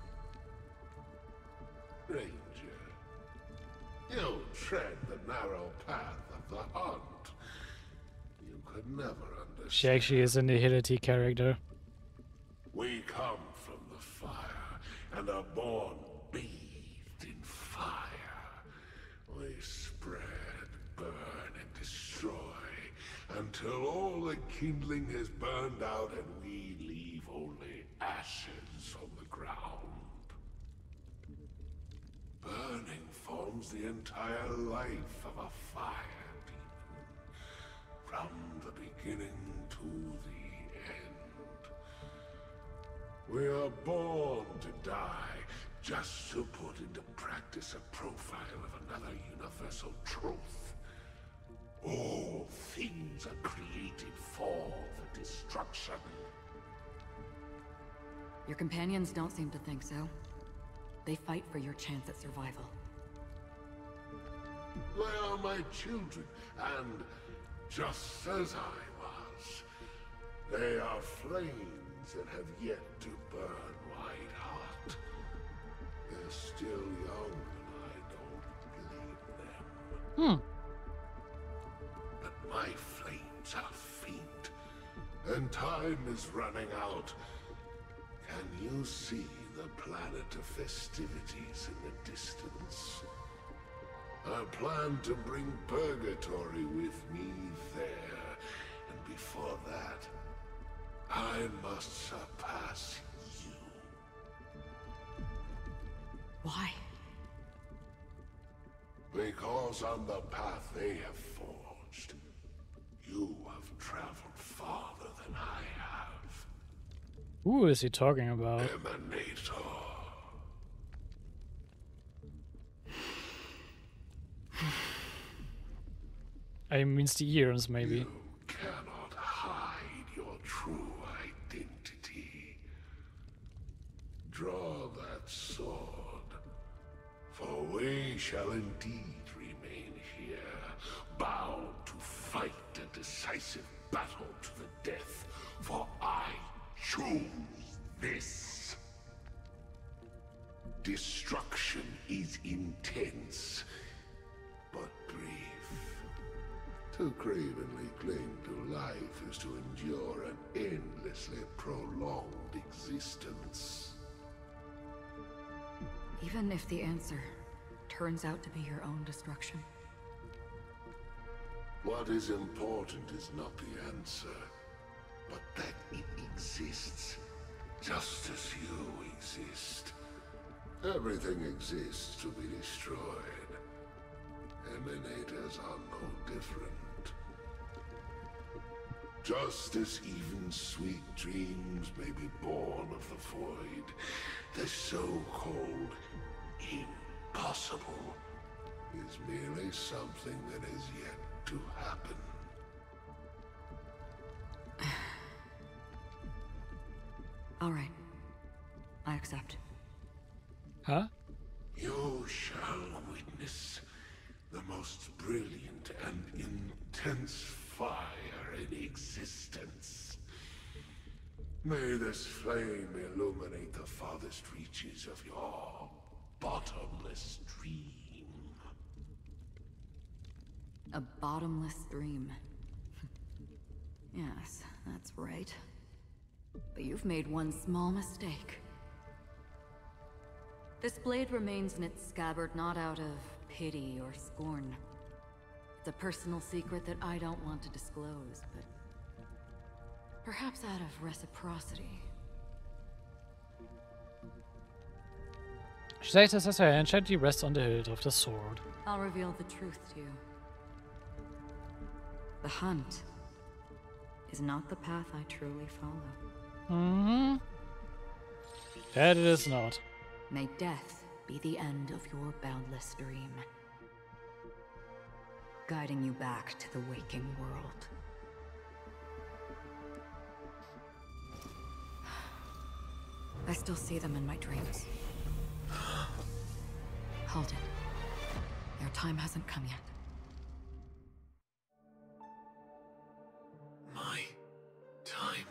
Ranger, you tread the narrow path of the hunt. You could never understand. She actually is an Nihility character. We come from the fire and are born bathed in fire. We spread, burn, until all the kindling has burned out and we leave only ashes on the ground. Burning forms the entire life of a fire demon, from the beginning to the end. We are born to die, just to put into practice a profile of another universal truth. All things are created for the destruction. Your companions don't seem to think so. They fight for your chance at survival. They are my children, and just as I was, they are flames that have yet to burn white hot. They're still young, and I don't believe them. My flames are faint, and time is running out. Can you see the planet of festivities in the distance? I plan to bring purgatory with me there, and before that, I must surpass you. Why? Because on the path they have forged, you Who is he talking about? Emanator. I mean the ears, maybe. You cannot hide your true identity. Draw that sword, for we shall indeed remain here, bound to fight a decisive battle to the death, for I choose this. Destruction is intense, but brief. To cravenly cling to life is to endure an endlessly prolonged existence. Even if the answer turns out to be your own destruction. What is important is not the answer, but that it exists, just as you exist. Everything exists to be destroyed. Emanators are no different. Just as even sweet dreams may be born of the void, the so-called impossible is merely something that is yet to happen. All right. I accept. Huh? You shall witness the most brilliant and intense fire in existence. May this flame illuminate the farthest reaches of your bottomless dream. A bottomless dream. Yes, that's right. But you've made one small mistake. This blade remains in its scabbard, not out of pity or scorn. It's a personal secret that I don't want to disclose, but perhaps out of reciprocity. She says as her hand gently rests on the hilt of the sword. I'll reveal the truth to you. The hunt is not the path I truly follow. Mm-hmm. That it is not. May death be the end of your boundless dream, guiding you back to the waking world. I still see them in my dreams. Hold it. Their time hasn't come yet. My time.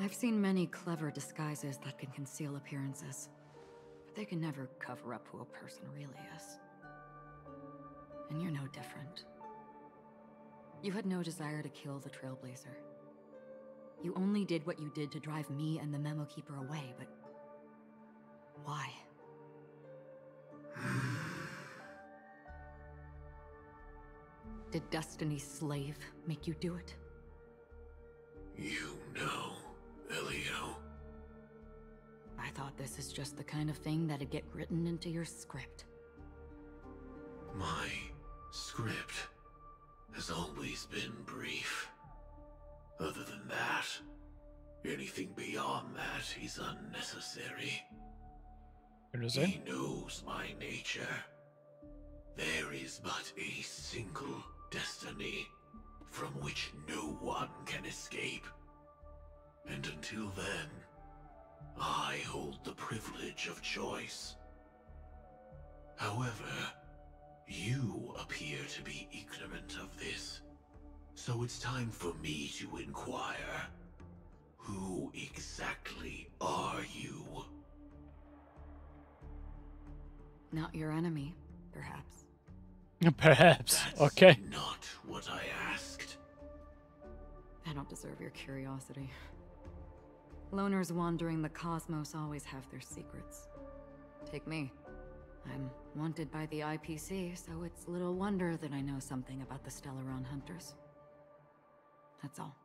I've seen many clever disguises that can conceal appearances, but they can never cover up who a person really is. And you're no different. You had no desire to kill the Trailblazer. You only did what you did to drive me and the Memo Keeper away, but why? Did Destiny's slave make you do it? You know, Elio. I thought this is just the kind of thing that'd get written into your script. My script has always been brief. Other than that, anything beyond that is unnecessary. He knows my nature. There is but a single destiny from which no one can escape. And until then, I hold the privilege of choice. However, you appear to be ignorant of this, so it's time for me to inquire. Who exactly are you? Not your enemy, perhaps. Perhaps. That's okay. Not what I asked. I don't deserve your curiosity. Loners wandering the cosmos always have their secrets. Take me. I'm wanted by the IPC, so it's little wonder that I know something about the Stellaron Hunters. That's all.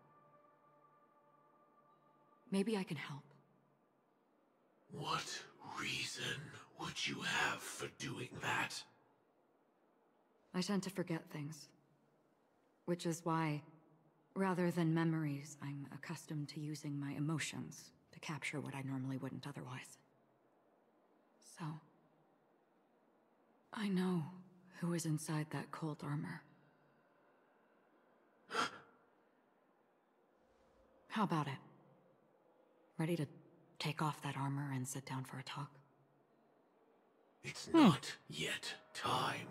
Maybe I can help. What reason would you have for doing that? I tend to forget things. Which is why Rather than memories, I'm accustomed to using my emotions to capture what I normally wouldn't otherwise. So, I know who is inside that cold armor. How about it? Ready to take off that armor and sit down for a talk? It's not yet time.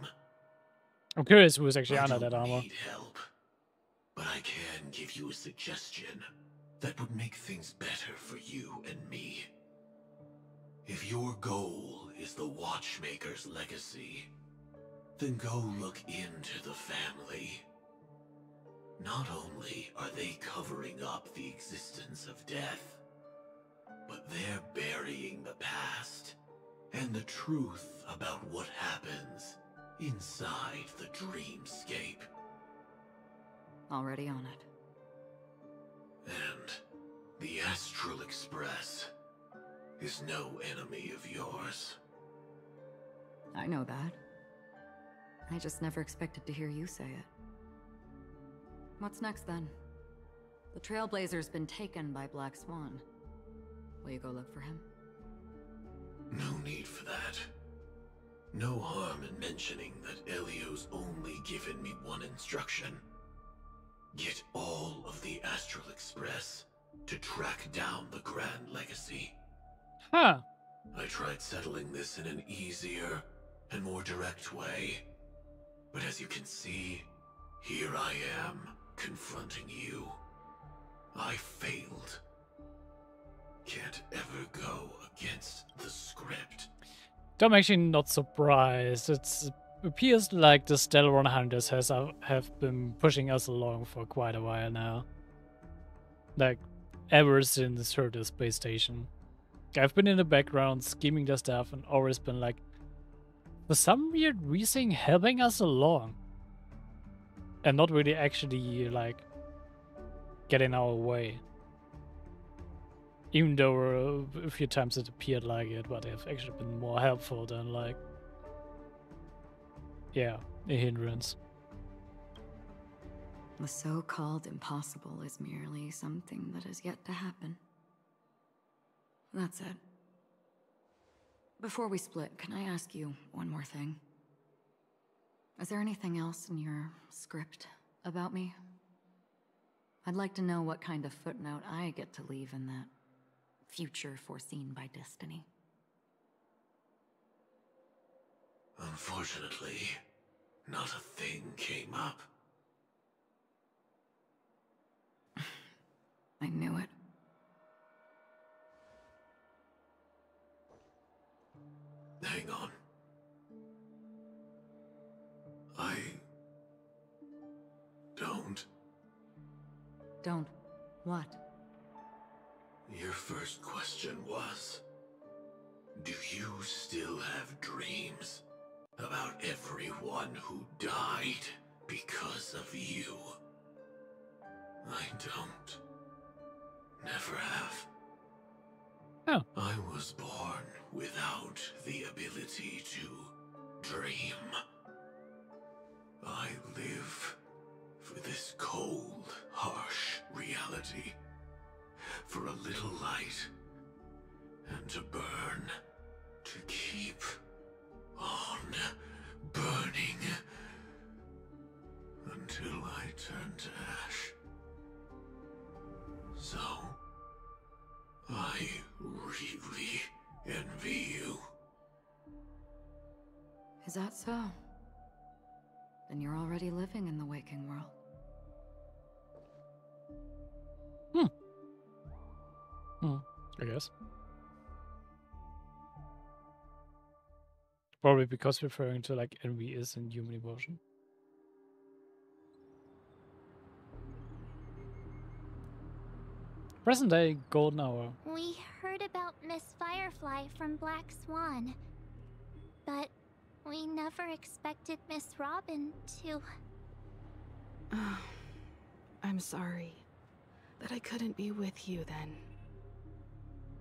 I'm curious who was actually under that armor. I need help, but I can give you a suggestion that would make things better for you and me. If your goal is the Watchmaker's legacy, then go look into the family. Not only are they covering up the existence of death, but they're burying the past and the truth about what happens inside the dreamscape. Already on it. And the Astral Express is no enemy of yours. I know that. I just never expected to hear you say it. What's next, then? The Trailblazer's been taken by Black Swan. Will you go look for him? No need for that. No harm in mentioning that Elio's only given me one instruction. Get all of the Astral Express to track down the Grand Legacy. Huh. I tried settling this in an easier and more direct way. But as you can see, here I am, confronting you. I failed. Can't ever go against the script. I'm actually not surprised. It appears like the Stellaron Hunters have been pushing us along for quite a while now. Like, ever since her space station. I've been in the background scheming their stuff and always been like, for some weird reason, helping us along. And not really actually, like, getting our way. Even though a few times it appeared like it, but they've actually been more helpful than, like, yeah, a hindrance. The so-called impossible is merely something that is yet to happen. That's it. Before we split, can I ask you one more thing? Is there anything else in your script about me? I'd like to know what kind of footnote I get to leave in that future foreseen by destiny. Unfortunately, not a thing came up. I knew it. Hang on. I don't. Don't what? Your first question was, do you still have dreams about everyone who died because of you? I don't. Never have. Oh. I was born without the ability to dream. I live for this cold, harsh reality, for a little light, and to burn, to keep on burning, until I turn to ash. So, I really envy you. Is that so? And you're already living in the waking world. I guess. Probably because referring to like envy is in human emotion. Present day golden hour. We heard about Miss Firefly from Black Swan, but we never expected Miss Robin to... Oh, I'm sorry that I couldn't be with you then.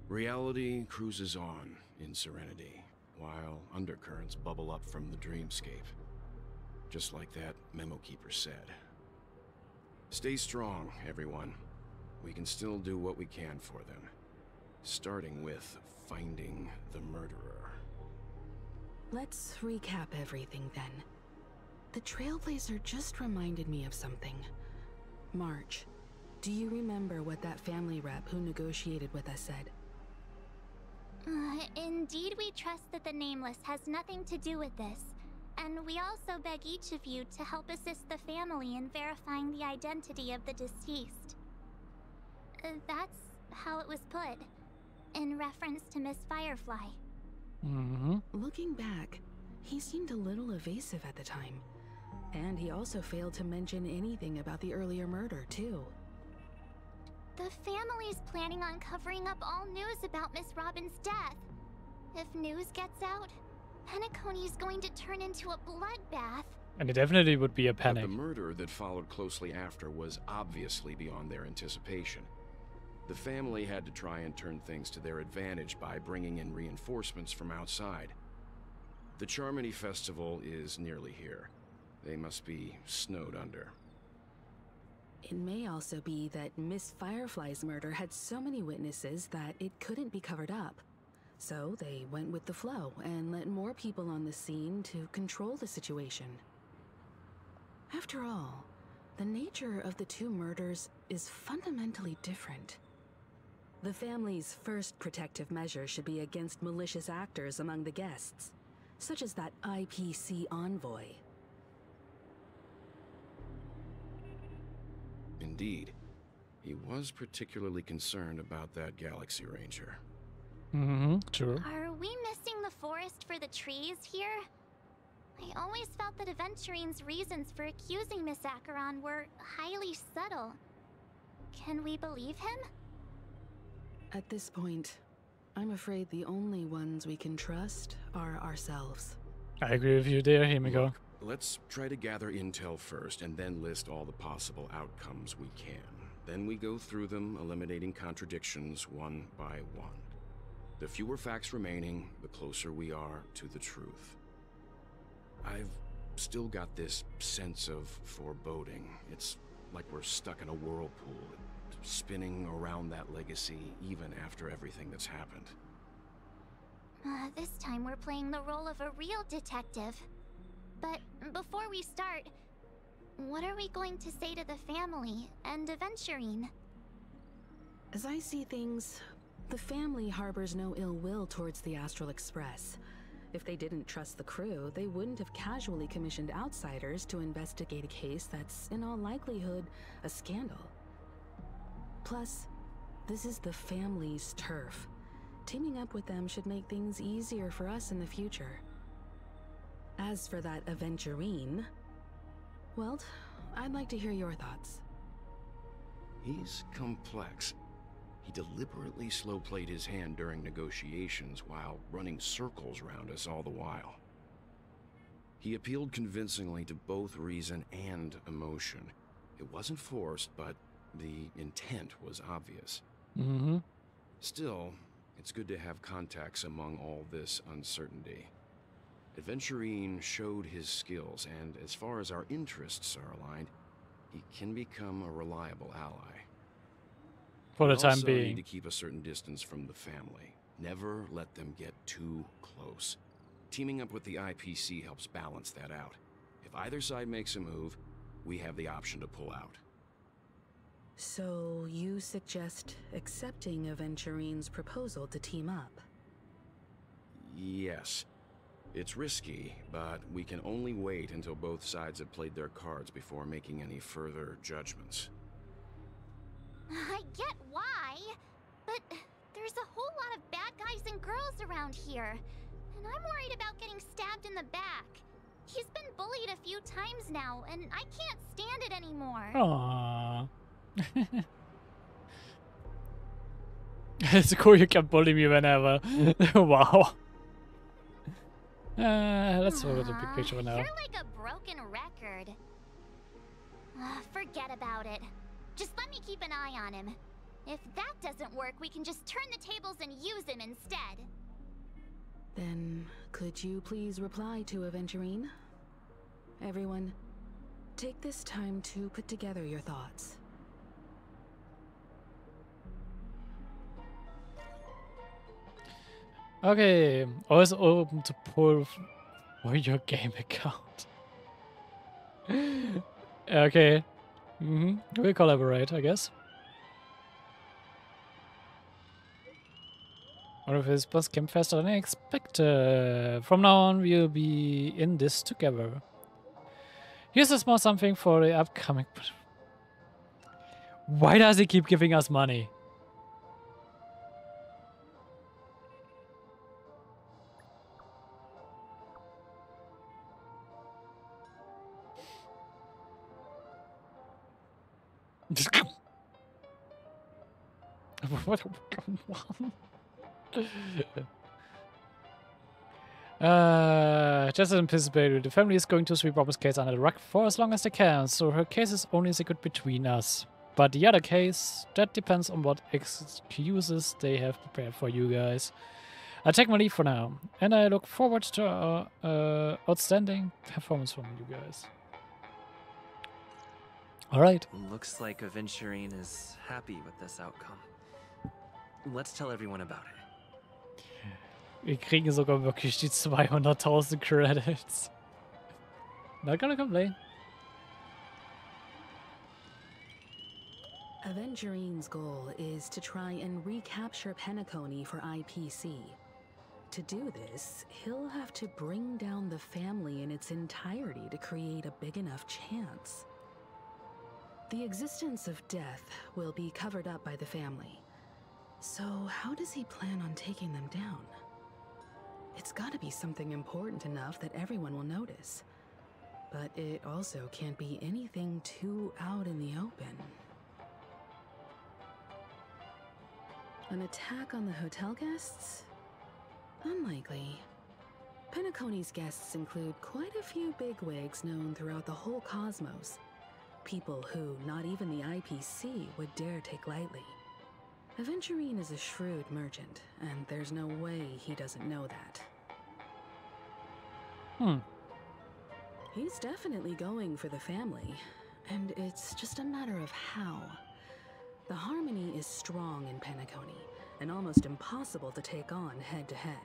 Reality cruises on in serenity, while undercurrents bubble up from the dreamscape. Just like that Memo Keeper said. Stay strong, everyone. We can still do what we can for them. Starting with finding the murderer. Let's recap everything then. The Trailblazer just reminded me of something. March, do you remember what that family rep who negotiated with us said? Indeed, we trust that the Nameless has nothing to do with this. And we also beg each of you to help assist the family in verifying the identity of the deceased. That's how it was put, in reference to Miss Firefly. Mm-hmm. Looking back, he seemed a little evasive at the time. And he also failed to mention anything about the earlier murder, too. The family's planning on covering up all news about Miss Robin's death. If news gets out, Penacony is going to turn into a bloodbath. And it definitely would be a panic. But the murder that followed closely after was obviously beyond their anticipation. The family had to try and turn things to their advantage by bringing in reinforcements from outside. The Charmony Festival is nearly here. They must be snowed under. It may also be that Miss Firefly's murder had so many witnesses that it couldn't be covered up. So they went with the flow and let more people on the scene to control the situation. After all, the nature of the two murders is fundamentally different. The family's first protective measure should be against malicious actors among the guests, such as that IPC envoy. Indeed, he was particularly concerned about that Galaxy Ranger. Mm-hmm, true. Are we missing the forest for the trees here? I always felt that Aventurine's reasons for accusing Miss Acheron were highly subtle. Can we believe him? At this point, I'm afraid the only ones we can trust are ourselves. I agree with you there, Himiko. Let's try to gather intel first and then list all the possible outcomes we can. Then we go through them, eliminating contradictions one by one. The fewer facts remaining, the closer we are to the truth. I've still got this sense of foreboding. It's like we're stuck in a whirlpool, spinning around that legacy even after everything that's happened. This time we're playing the role of a real detective. But before we start, what are we going to say to the family and Aventurine? As I see things, the family harbors no ill will towards the Astral Express. If they didn't trust the crew, they wouldn't have casually commissioned outsiders to investigate a case that's, in all likelihood, a scandal. Plus, this is the family's turf. Teaming up with them should make things easier for us in the future. As for that Aventurine, well, I'd like to hear your thoughts. He's complex. He deliberately slow-played his hand during negotiations while running circles around us all the while. He appealed convincingly to both reason and emotion. It wasn't forced, but the intent was obvious. Mm-hmm. Still, it's good to have contacts among all this uncertainty. Aventurine showed his skills, and as far as our interests are aligned, he can become a reliable ally. For the time being, we need to keep a certain distance from the family. Never let them get too close. Teaming up with the IPC helps balance that out. If either side makes a move, we have the option to pull out. So you suggest accepting Aventurine's proposal to team up? Yes. It's risky, but we can only wait until both sides have played their cards before making any further judgments. I get why, but there's a whole lot of bad guys and girls around here, and I'm worried about getting stabbed in the back. He's been bullied a few times now, and I can't stand it anymore. Aww. It's cool you can bully me whenever. Wow. Let's look at the big picture now. You're like a broken record. Forget about it. Just let me keep an eye on him. If that doesn't work, we can just turn the tables and use him instead. Then, could you please reply to Aventurine? Everyone, Take this time to put together your thoughts. Okay, always open to pull for your game account. Okay, we collaborate, I guess. One of his boss came faster than I expected. From now on, we'll be in this together. Here's a small something for the upcoming. Why does he keep giving us money? What just as anticipated, the family is going to sweep Robin's case under the rug for as long as they can, so her case is only secret between us. But the other case, that depends on what excuses they have prepared for you guys. I take my leave for now, and I look forward to our outstanding performance from you guys. Alright. Looks like Aventurine is happy with this outcome. Let's tell everyone about it. Wir kriegen sogar wirklich die 200.000 Credits. Not gonna complain. Aventurine's goal is to try and recapture Penacony for IPC. To do this, he'll have to bring down the family in its entirety to create a big enough chance. The existence of death will be covered up by the family. So how does he plan on taking them down? It's gotta be something important enough that everyone will notice. But it also can't be anything too out in the open. An attack on the hotel guests? Unlikely. Penacony's guests include quite a few bigwigs known throughout the whole cosmos. People who not even the IPC would dare take lightly. Aventurine is a shrewd merchant, and there's no way he doesn't know that. He's definitely going for the family, and it's just a matter of how. The harmony is strong in Penacony, and almost impossible to take on head-to-head.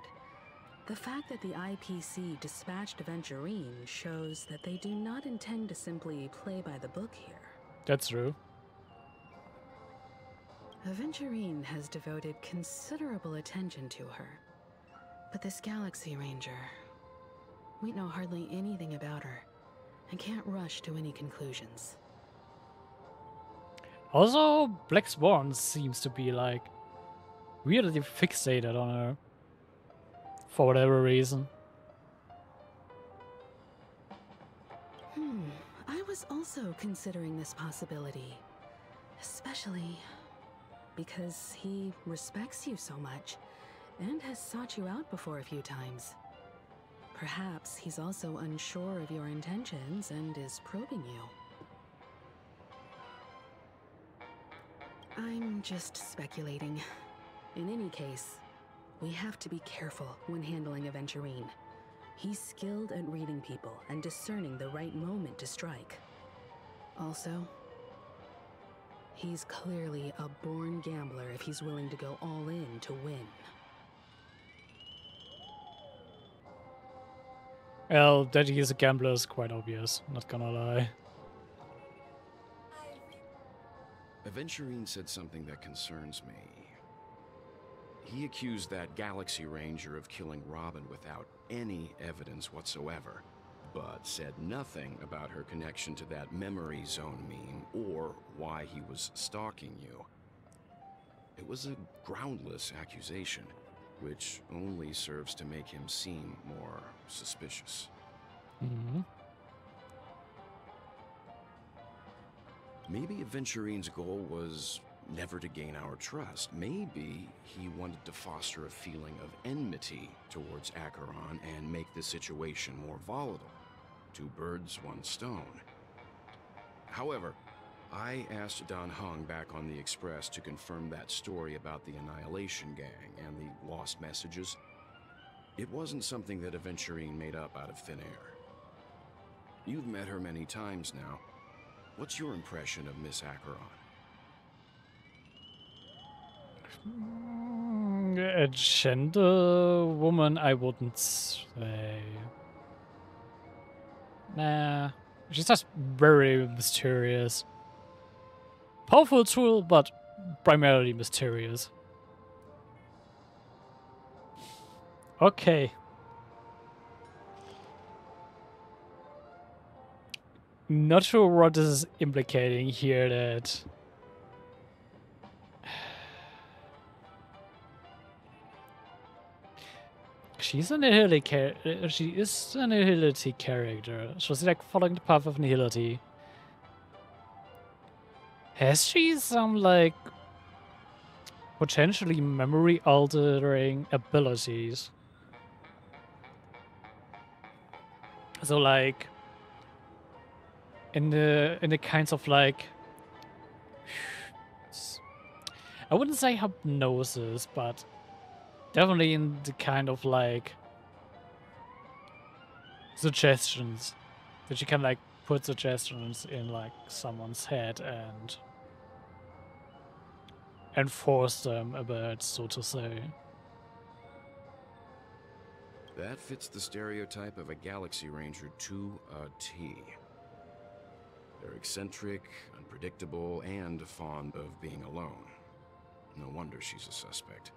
The fact that the IPC dispatched Aventurine shows that they do not intend to simply play by the book here. That's true. Aventurine has devoted considerable attention to her. But this Galaxy Ranger, we know hardly anything about her and can't rush to any conclusions. Also, Black Swan seems to be like weirdly fixated on her. For whatever reason. I was also considering this possibility. Especially because he respects you so much and has sought you out before a few times. Perhaps he's also unsure of your intentions and is probing you. I'm just speculating. In any case, we have to be careful when handling Aventurine. He's skilled at reading people and discerning the right moment to strike. Also, he's clearly a born gambler if he's willing to go all in to win. Well, that he is a gambler is quite obvious, not gonna lie. Aventurine said something that concerns me. He accused that Galaxy Ranger of killing Robin without any evidence whatsoever, but said nothing about her connection to that memory zone meme or why he was stalking you. It was a groundless accusation, which only serves to make him seem more suspicious. Maybe Aventurine's goal was never to gain our trust. Maybe he wanted to foster a feeling of enmity towards Acheron and make the situation more volatile. Two birds, one stone. However, I asked Dan Hung back on the Express to confirm that story about the Annihilation Gang and the lost messages. It wasn't something that Aventurine made up out of thin air. You've met her many times now. What's your impression of Miss Acheron? A gentlewoman, I wouldn't say. Nah. She's just very mysterious. Powerful tool, but primarily mysterious. Okay. Not sure what this is implicating here, that... She is an nihility character. She's like following the path of nihility. Has she some like potentially memory altering abilities? So like in the kinds of like, I wouldn't say hypnosis, but definitely in the kind of like suggestions that you can like put suggestions in like someone's head and enforce them a bit, so to say. That fits the stereotype of a Galaxy Ranger to a T. They're eccentric, unpredictable, and fond of being alone. No wonder she's a suspect.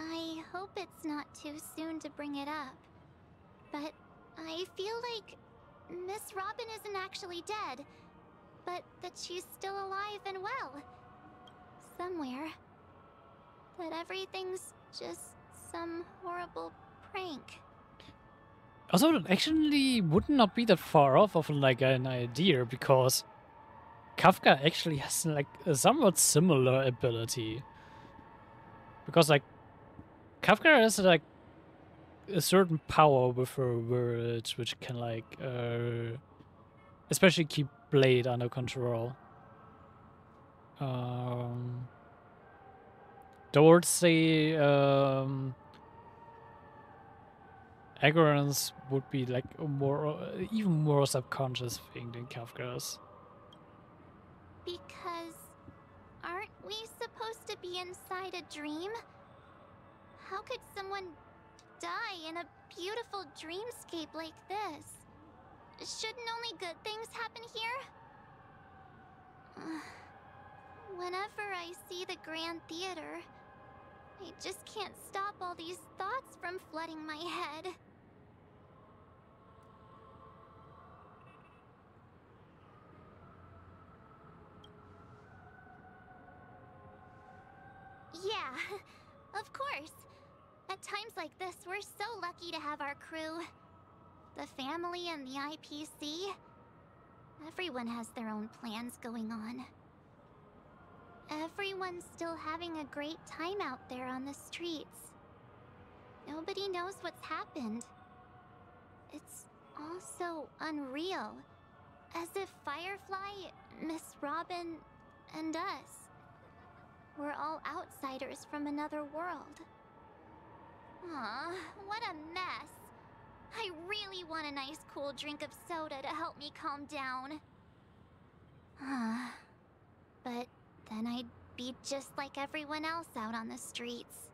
I hope it's not too soon to bring it up, but I feel like Miss Robin isn't actually dead, but that she's still alive and well. Somewhere. That everything's just some horrible prank. Also, it actually would not be that far off of like an idea, because Kafka actually has like a somewhat similar ability. Because like Kafka has like a certain power with her words, which can like especially keep Blade under control. Dorothy, Acheron's would be like a more, even more subconscious thing than Kafka's. Because aren't we supposed to be inside a dream? How could someone die in a beautiful dreamscape like this? Shouldn't only good things happen here? Whenever I see the Grand Theater, I just can't stop all these thoughts from flooding my head. Yeah, of course. At times like this, we're so lucky to have our crew. The family and the IPC. Everyone has their own plans going on. Everyone's still having a great time out there on the streets. Nobody knows what's happened. It's all so unreal. As if Firefly, Miss Robin, and us were all outsiders from another world. Aw, what a mess. I really want a nice cool drink of soda to help me calm down. But then I'd be just like everyone else out on the streets.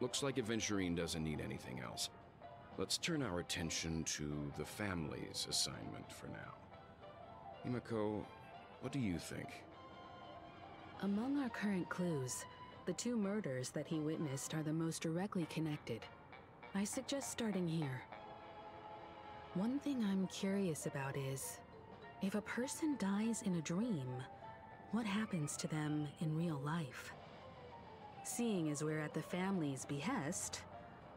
Looks like Aventurine doesn't need anything else. Let's turn our attention to the family's assignment for now. Himiko, what do you think? Among our current clues, the two murders that he witnessed are the most directly connected. I suggest starting here. One thing I'm curious about is, if a person dies in a dream, what happens to them in real life? Seeing as we're at the family's behest,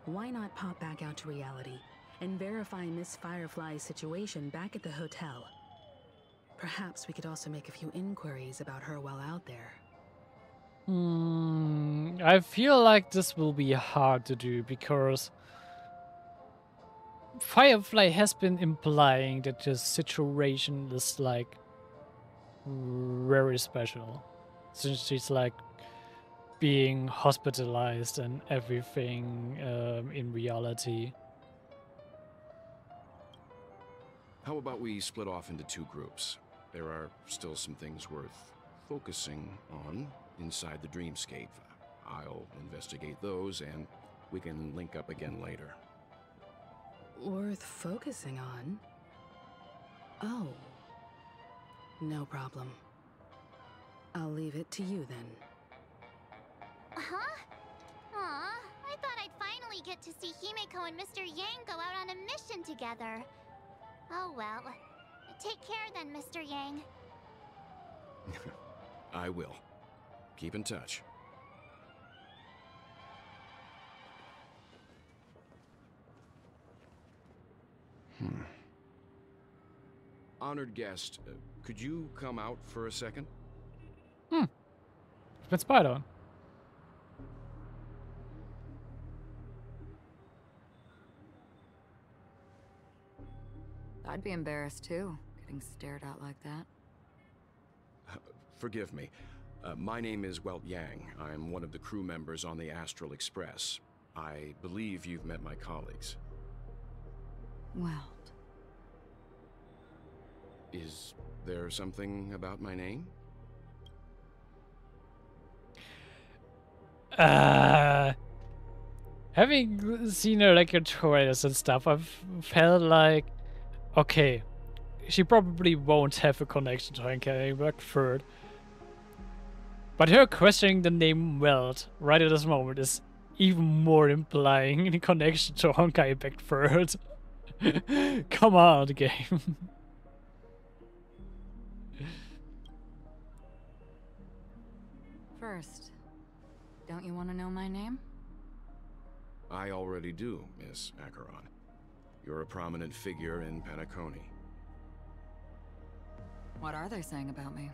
why not pop back out to reality and verify Miss Firefly's situation back at the hotel? Perhaps we could also make a few inquiries about her while out there. I feel like this will be hard to do, because Firefly has been implying that the situation is like very special, since she's like being hospitalized and everything in reality. How about we split off into two groups? There are still some things worth focusing on inside the dreamscape. I'll investigate those and we can link up again later. Worth focusing on? Oh. No problem. I'll leave it to you then. Huh? Aw, I thought I'd finally get to see Himeko and Mr. Yang go out on a mission together. Oh well. Take care then, Mr. Yang. I will. Keep in touch. Honored guest, could you come out for a second? It's been spied on. I'd be embarrassed too, getting stared at like that. Forgive me. My name is Welt Yang. I'm one of the crew members on the Astral Express. I believe you've met my colleagues. Well. Is there something about my name? Having seen her like in trailers and stuff, I've felt like, okay, she probably won't have a connection to Hank Work Third. But her questioning the name Welt right at this moment is even more implying the connection to Honkai Back Third. Come on, game. First, don't you want to know my name? I already do, Miss Acheron. You're a prominent figure in Penacony. What are they saying about me?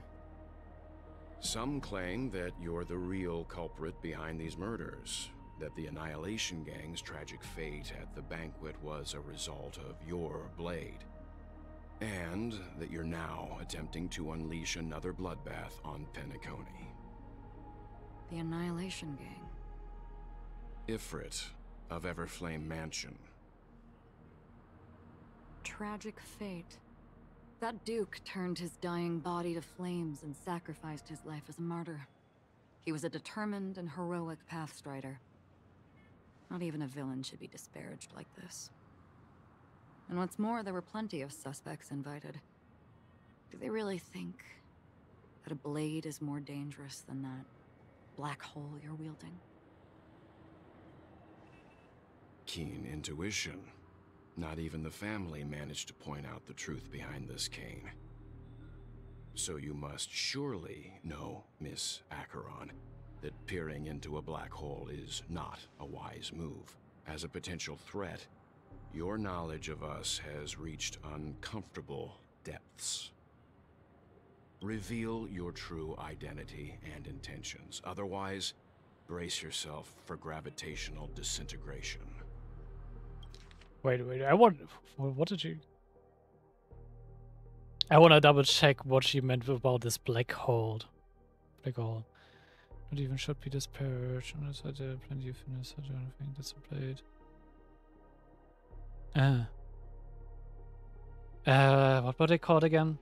Some claim that you're the real culprit behind these murders, that the Annihilation Gang's tragic fate at the banquet was a result of your blade, and that you're now attempting to unleash another bloodbath on Penacony. The Annihilation Gang. Ifrit of Everflame Mansion. Tragic fate. That Duke turned his dying body to flames and sacrificed his life as a martyr. He was a determined and heroic pathstrider. Not even a villain should be disparaged like this. And what's more, there were plenty of suspects invited. Do they really think that a blade is more dangerous than that black hole you're wielding? Keen intuition. Not even the family managed to point out the truth behind this cane. So you must surely know, Miss Acheron, that peering into a black hole is not a wise move. As a potential threat, your knowledge of us has reached uncomfortable depths. Reveal your true identity and intentions. Otherwise, brace yourself for gravitational disintegration. Wait, I want... What did you... I want to double check what she meant about this black hole. Black hole. Not even should be this purge. Plenty of fitness. I don't think that's a blade. What were they called again?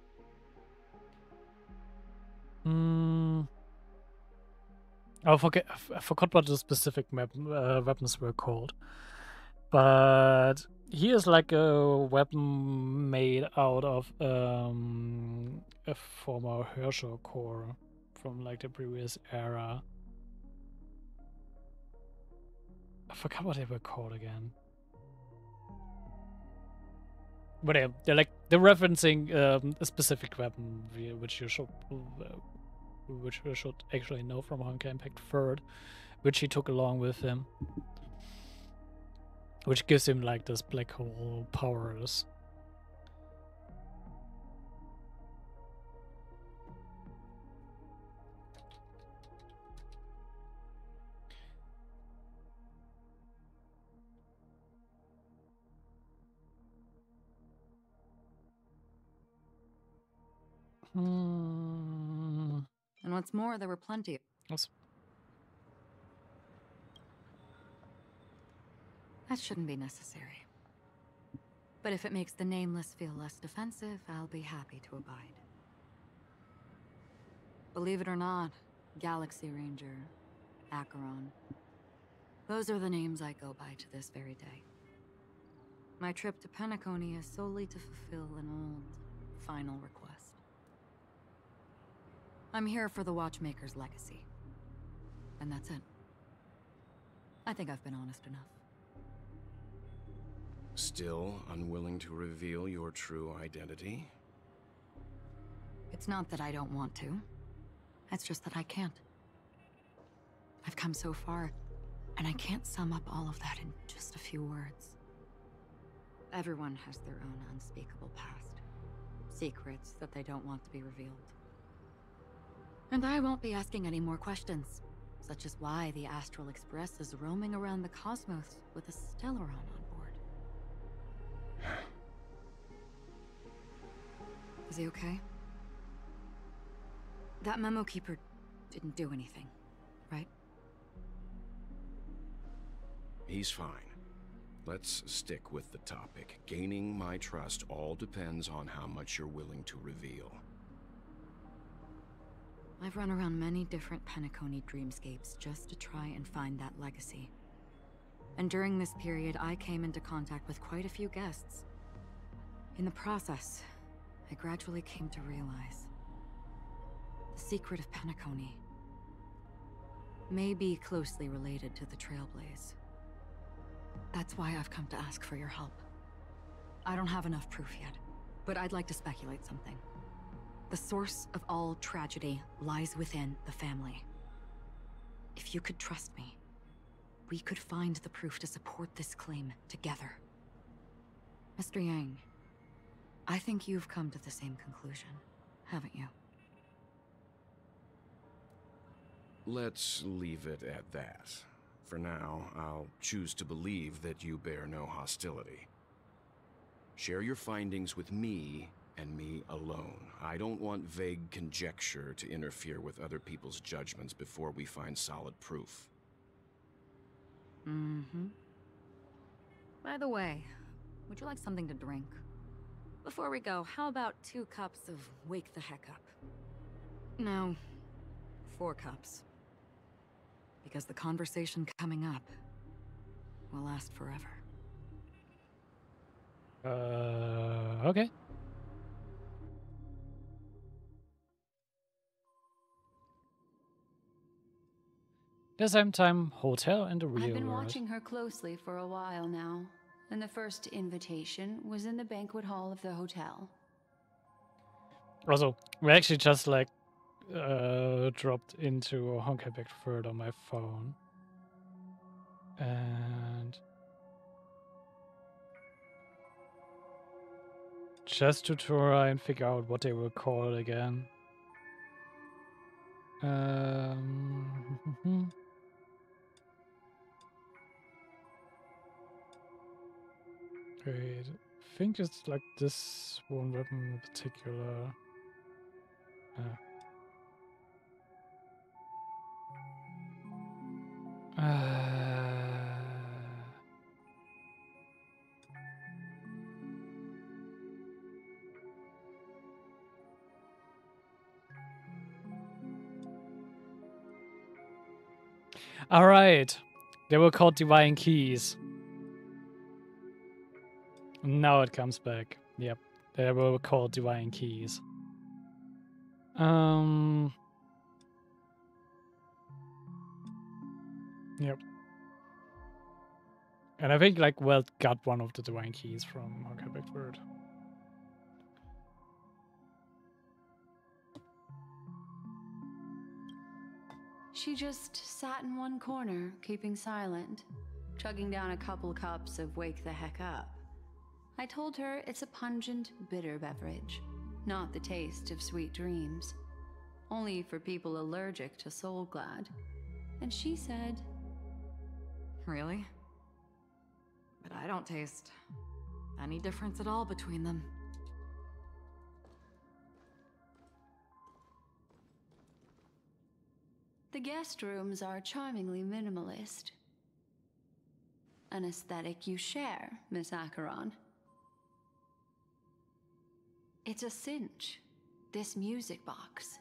I forgot what the specific weapons were called. But here's like a weapon made out of a former Herschel core from like the previous era. I forgot what they were called again. But yeah, they're referencing a specific weapon which you should actually know from Honkai Impact 3rd, which he took along with him, which gives him like this black hole powers. And what's more, there were plenty. That shouldn't be necessary. But if it makes the Nameless feel less defensive, I'll be happy to abide. Believe it or not, Galaxy Ranger, Acheron. Those are the names I go by to this very day. My trip to Penacony is solely to fulfill an old, final request. I'm here for the Watchmaker's legacy. And that's it. I think I've been honest enough. Still unwilling to reveal your true identity? It's not that I don't want to. It's just that I can't. I've come so far, and I can't sum up all of that in just a few words. Everyone has their own unspeakable past. Secrets that they don't want to be revealed. And I won't be asking any more questions, such as why the Astral Express is roaming around the cosmos with a Stellaron on board. Is he okay? That Memo Keeper didn't do anything, right? He's fine. Let's stick with the topic. Gaining my trust all depends on how much you're willing to reveal. I've run around many different Penacony dreamscapes just to try and find that legacy. And during this period, I came into contact with quite a few guests. In the process, I gradually came to realize the secret of Penacony may be closely related to the Trailblaze. That's why I've come to ask for your help. I don't have enough proof yet, but I'd like to speculate something. The source of all tragedy lies within the family. If you could trust me, we could find the proof to support this claim together. Mr. Yang, I think you've come to the same conclusion, haven't you? Let's leave it at that. For now, I'll choose to believe that you bear no hostility. Share your findings with me, and me alone. I don't want vague conjecture to interfere with other people's judgments before we find solid proof. By the way, would you like something to drink? Before we go, how about 2 cups of Wake the Heck Up? No, 4 cups. Because the conversation coming up will last forever. Okay. The Same Time Hotel and the Real World. I've been watching her closely for a while now, and the first invitation was in the banquet hall of the hotel. Also, we actually just like dropped into Honkai Back Third on my phone, and just to try and figure out what they will call it again. Great. I think it's like this one weapon in particular. All right, they were called Divine Keys. Now it comes back. Yep, they were called Divine Keys. Yep. And I think like Welt got one of the Divine Keys from Honkai Back Third. She just sat in one corner, keeping silent, chugging down a couple cups of Wake the Heck Up. I told her it's a pungent, bitter beverage, not the taste of sweet dreams, only for people allergic to Soulglad. And she said, "Really? But I don't taste any difference at all between them." The guest rooms are charmingly minimalist. An aesthetic you share, Miss Acheron. It's a cinch. This music box.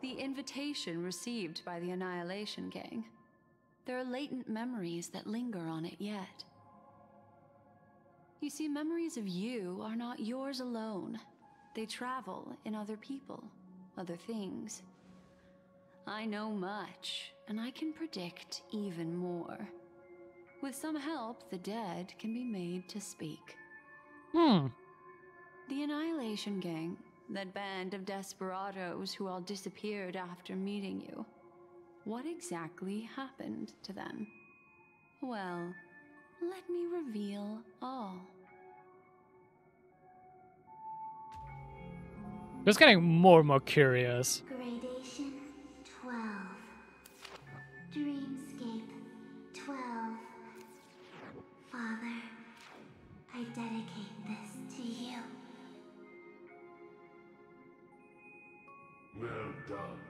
The invitation received by the Annihilation Gang. There are latent memories that linger on it yet. You see, memories of you are not yours alone. They travel in other people, other things. I know much, and I can predict even more. With some help, the dead can be made to speak. The Annihilation Gang, that band of desperados who all disappeared after meeting you. What exactly happened to them? Well, let me reveal all. Just getting more and more curious. Gradation 12. Dreamscape 12. Father, I dedicate this to you. Well done,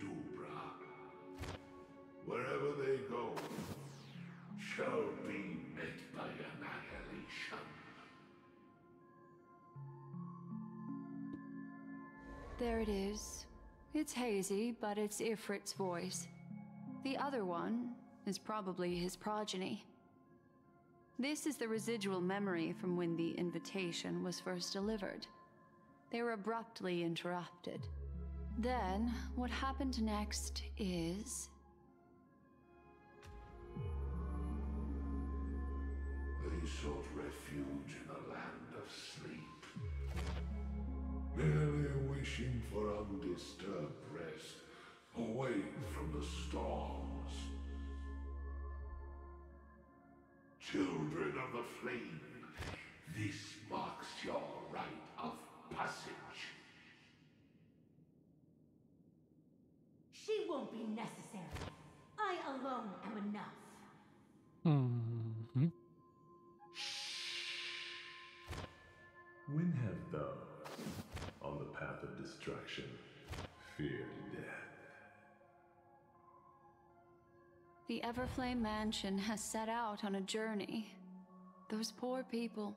Dubra. Wherever they go, shall be met by annihilation. There it is. It's hazy, but it's Ifrit's voice. The other one is probably his progeny. This is the residual memory from when the invitation was first delivered. They were abruptly interrupted. Then, what happened next is... They sought refuge in a land of sleep. Merely wishing for undisturbed rest, away from the storms. Children of the flame, this marks your rite of passage. She won't be necessary. I alone am enough. Mm-hmm. When have thou, on the path of destruction, feared death? The Everflame Mansion has set out on a journey. Those poor people,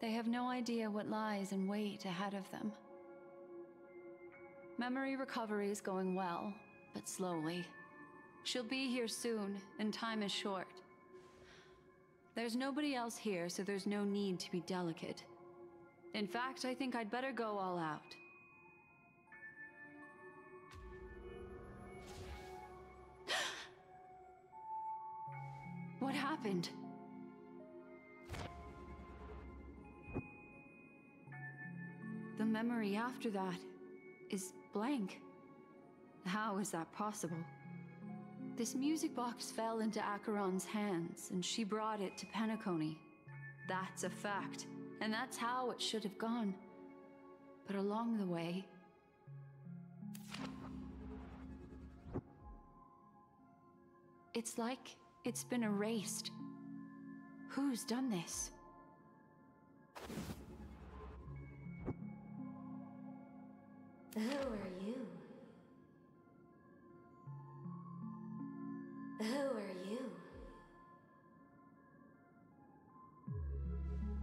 they have no idea what lies in wait ahead of them. Memory recovery is going well, but slowly. She'll be here soon, and time is short. There's nobody else here, so there's no need to be delicate. In fact, I think I'd better go all out. What happened? The memory after that is blank. How is that possible? This music box fell into Acheron's hands, and she brought it to Penacony. That's a fact. And that's how it should have gone. But along the way... It's like it's been erased. Who's done this? Who are you? Who are you?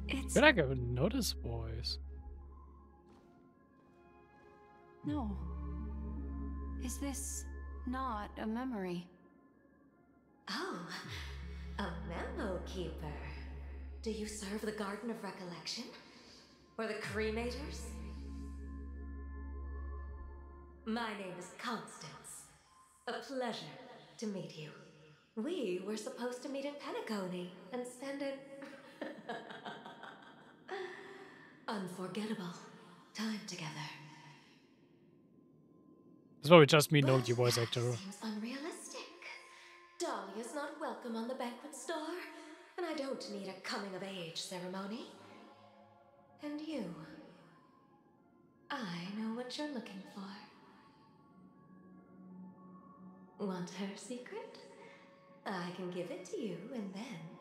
It's... You're not gonna notice boys. No. Is this not a memory? Oh, a Memo Keeper. Do you serve the Garden of Recollection? Or the Cremators? My name is Constance. A pleasure to meet you. We were supposed to meet in Penacony and spend an... unforgettable time together. That's why we just meet no you boys actor. Seems unrealistic. Dahlia's not welcome on the banquet star, and I don't need a coming-of-age ceremony. And you, I know what you're looking for. Want her secret? I can give it to you, and then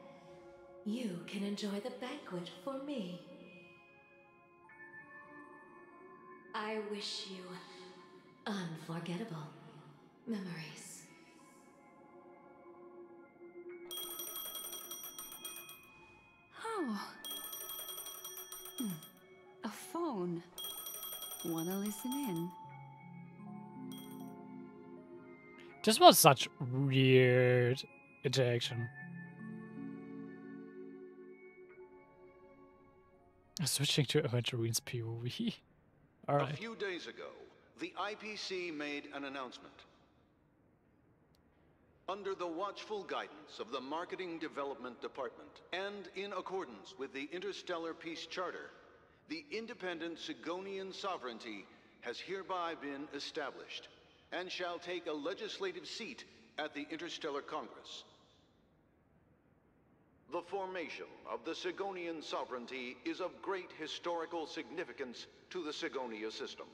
you can enjoy the banquet for me. I wish you unforgettable Memories. Oh. Hmm. A phone. Wanna listen in? This was such weird interaction. Switching to Aventurine's POV. All right. A few days ago, the IPC made an announcement. Under the watchful guidance of the Marketing Development Department and in accordance with the Interstellar Peace Charter, the independent Sigonian sovereignty has hereby been established and shall take a legislative seat at the Interstellar Congress. The formation of the Sigonian sovereignty is of great historical significance to the Sigonia system.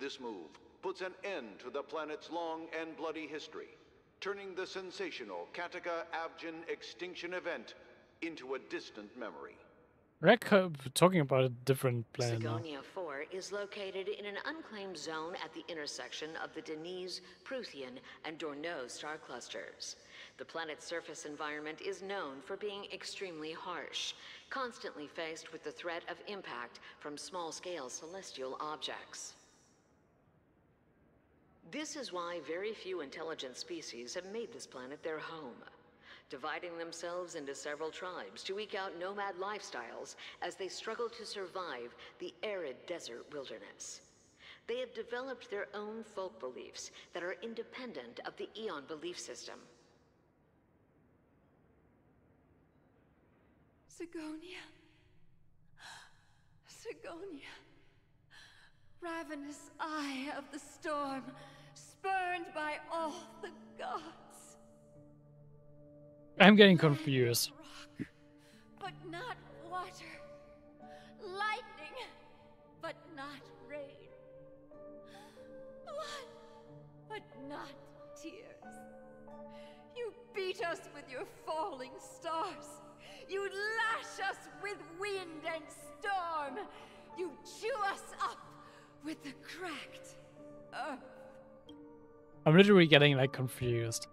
This move puts an end to the planet's long and bloody history, turning the sensational Kataka-Abjan extinction event into a distant memory. We're talking about a different planet. Sigonia 4 is located in an unclaimed zone at the intersection of the Denise, Prouthian, and Dornot star clusters. The planet's surface environment is known for being extremely harsh, constantly faced with the threat of impact from small-scale celestial objects. This is why very few intelligent species have made this planet their home, dividing themselves into several tribes to eke out nomad lifestyles as they struggle to survive the arid desert wilderness. They have developed their own folk beliefs that are independent of the Aeon belief system. Sigonia. Sigonia. Ravenous eye of the storm, spurned by all the gods. I'm getting confused. Rock, but not water. Lightning, but not rain. Blood, but not tears. You beat us with your falling stars. You lash us with wind and storm. You chew us up with the cracked earth. I'm literally getting like confused.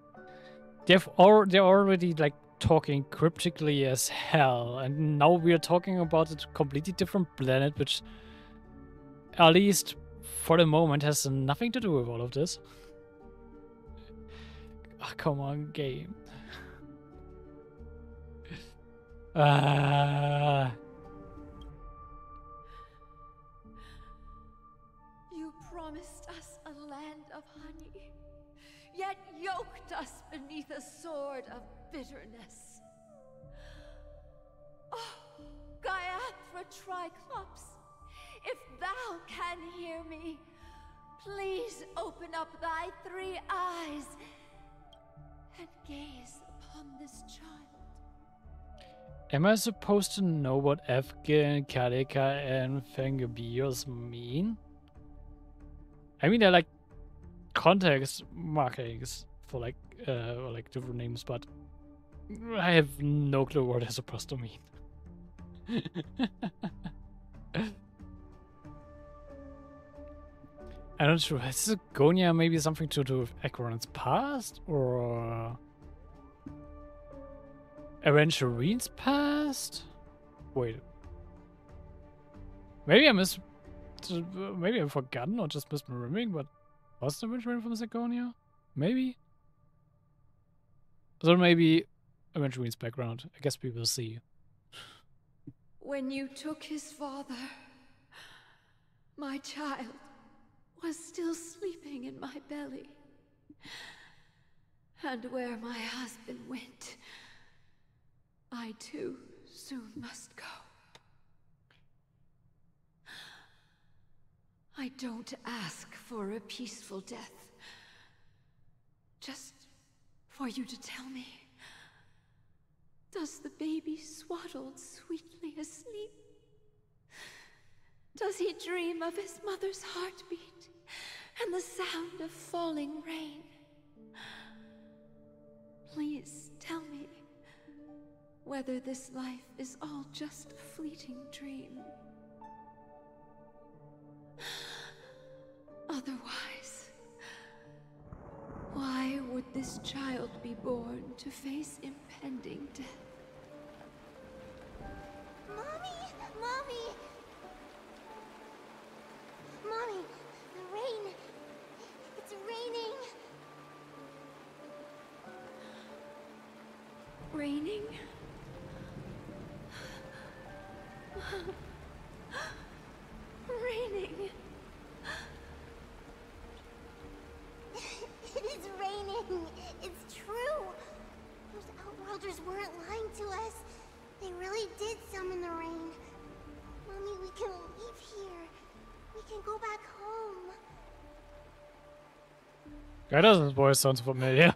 They're already like talking cryptically as hell, and now we're talking about a completely different planet, which at least for the moment has nothing to do with all of this. Oh, come on, game. You promised us a land of honey, yet yoked us beneath a sword of bitterness. Oh, Gaiathra Triclops, if thou can hear me, please open up thy three eyes and gaze upon this child. Am I supposed to know what Afghan, Kalika, and Fangabios mean? I mean, they're like context markings for like different names, but I have no clue what they're supposed to mean. I'm not sure. Is Sigonia maybe something to do with Acheron's past or Aventurine's past? Wait, maybe I've forgotten or just misremembering, but was the Aventurine from Sigonia? Maybe? So maybe Aventurine's background. I guess we will see. When you took his father, my child was still sleeping in my belly. And where my husband went, I too soon must go. I don't ask for a peaceful death, just for you to tell me, does the baby swaddled sweetly asleep? Does he dream of his mother's heartbeat and the sound of falling rain? Please tell me whether this life is all just a fleeting dream. Otherwise, must child be born to face impending death. Mommy! Mommy! Mommy! The rain! It's raining! Raining? Raining! It is raining! It's true! Those Outworlders weren't lying to us. They really did summon the rain. Mommy, we can leave here. We can go back home. That doesn't voice sounds familiar.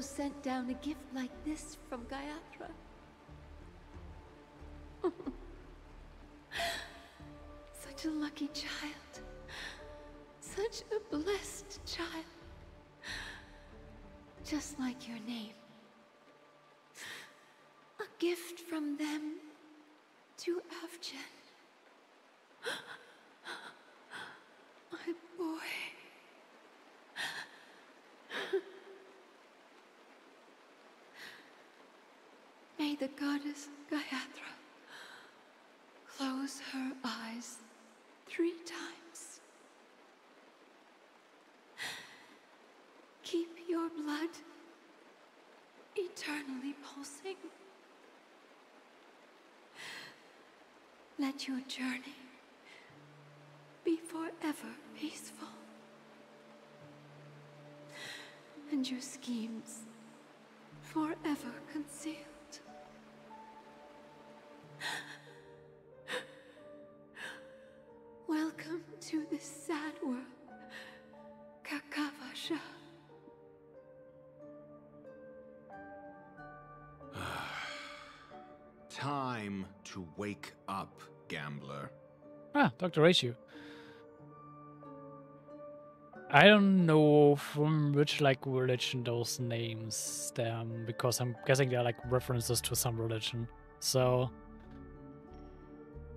Sent down a gift like this from Gayatra. Such a lucky child. Such a blessed child. Just like your name. A gift from them to Avgen. My boy. May the goddess Gayatra close her eyes 3 times. Keep your blood eternally pulsing. Let your journey be forever peaceful. And your schemes forever concealed. Welcome to this sad world, Kakavasha. Time to wake up, gambler. Ah, Dr. Reishu. I don't know from which like religion those names stem, because I'm guessing they're like references to some religion. So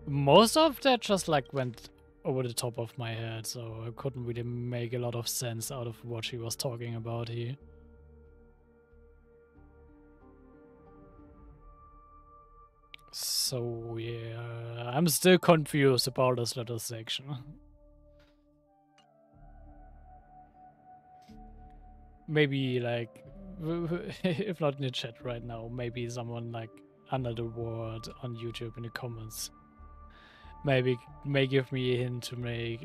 most of that just like went over the top of my head, so I couldn't really make a lot of sense out of what she was talking about here. So yeah, I'm still confused about this little section. Maybe like, if not in the chat right now, maybe someone like under the word on YouTube in the comments maybe may give me a hint to make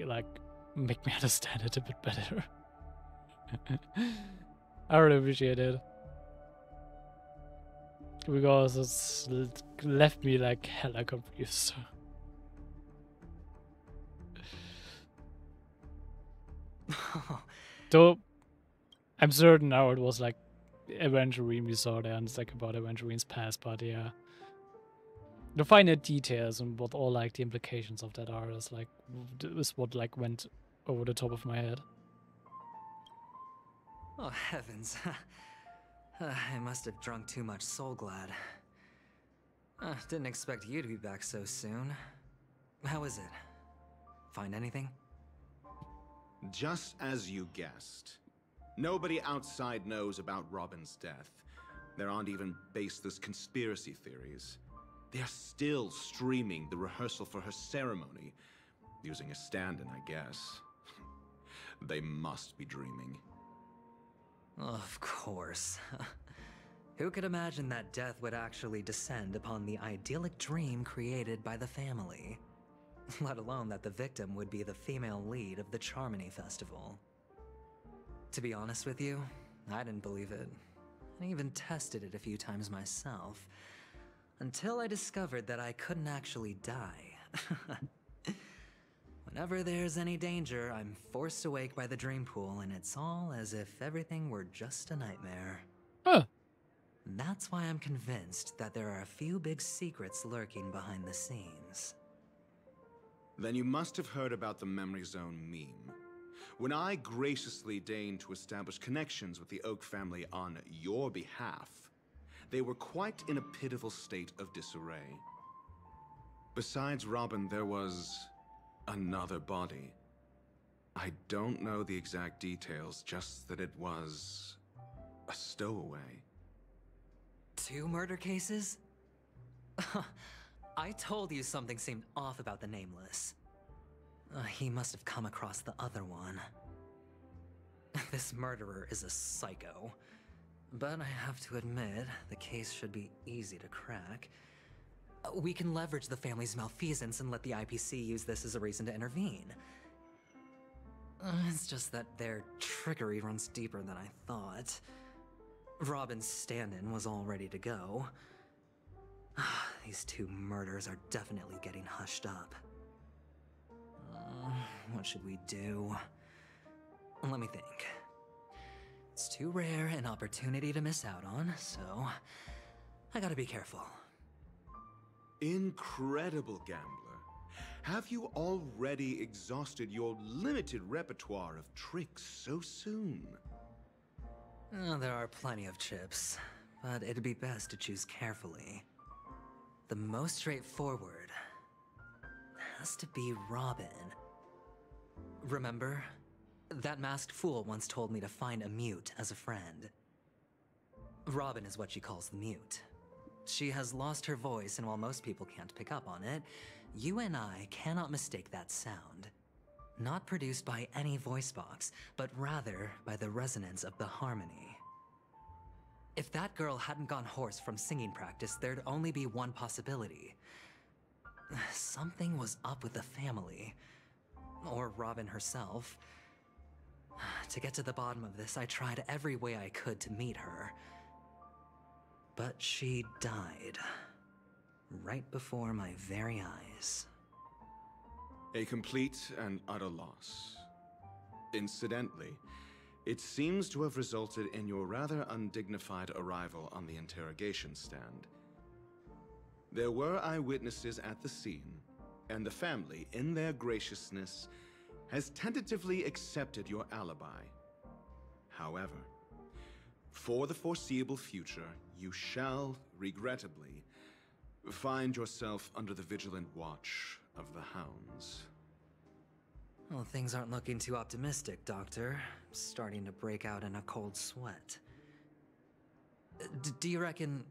me understand it a bit better. I really appreciate it, because it's left me like hella confused. Though I'm certain now it was like Aventurine we saw there, and it's like about Aventurine's past, but yeah. The finer details and what all like the implications of that are is like what like went over the top of my head. Oh heavens. I must have drunk too much Soulglad. Didn't expect you to be back so soon. How is it? Find anything? Just as you guessed. Nobody outside knows about Robin's death. There aren't even baseless conspiracy theories. They are still streaming the rehearsal for her ceremony. Using a stand-in, I guess. They must be dreaming. Of course. Who could imagine that death would actually descend upon the idyllic dream created by the family? Let alone that the victim would be the female lead of the Charmony Festival. To be honest with you, I didn't believe it. I even tested it a few times myself. Until I discovered that I couldn't actually die. Whenever there's any danger, I'm forced awake by the dream pool, and it's all as if everything were just a nightmare. Huh. That's why I'm convinced that there are a few big secrets lurking behind the scenes. Then you must have heard about the Memory Zone meme. When I graciously deigned to establish connections with the Oak family on your behalf, they were quite in a pitiful state of disarray. Besides Robin, there was another body. I don't know the exact details, just that it was a stowaway. 2 murder cases? I told you something seemed off about the Nameless. He must have come across the other one. This murderer is a psycho. But I have to admit, the case should be easy to crack. We can leverage the family's malfeasance and let the IPC use this as a reason to intervene. It's just that their trickery runs deeper than I thought. Robin's stand-in was all ready to go. These 2 murders are definitely getting hushed up. What should we do? Let me think. It's too rare an opportunity to miss out on, so I gotta be careful. Incredible, gambler. Have you already exhausted your limited repertoire of tricks so soon? There are plenty of chips, but it'd be best to choose carefully. The most straightforward has to be Robin. Remember, that masked fool once told me to find a mute as a friend. Robin is what she calls the mute. She has lost her voice, and while most people can't pick up on it, you and I cannot mistake that sound. Not produced by any voice box, but rather by the resonance of the harmony. If that girl hadn't gone hoarse from singing practice, there'd only be one possibility. Something was up with the family. Or Robin herself. To get to the bottom of this, I tried every way I could to meet her. But she died. Right before my very eyes. A complete and utter loss. Incidentally, it seems to have resulted in your rather undignified arrival on the interrogation stand. There were eyewitnesses at the scene, and the family, in their graciousness, has tentatively accepted your alibi. However, for the foreseeable future, you shall, regrettably, find yourself under the vigilant watch of the hounds. Well, things aren't looking too optimistic, Doctor. I'm starting to break out in a cold sweat. Do you reckon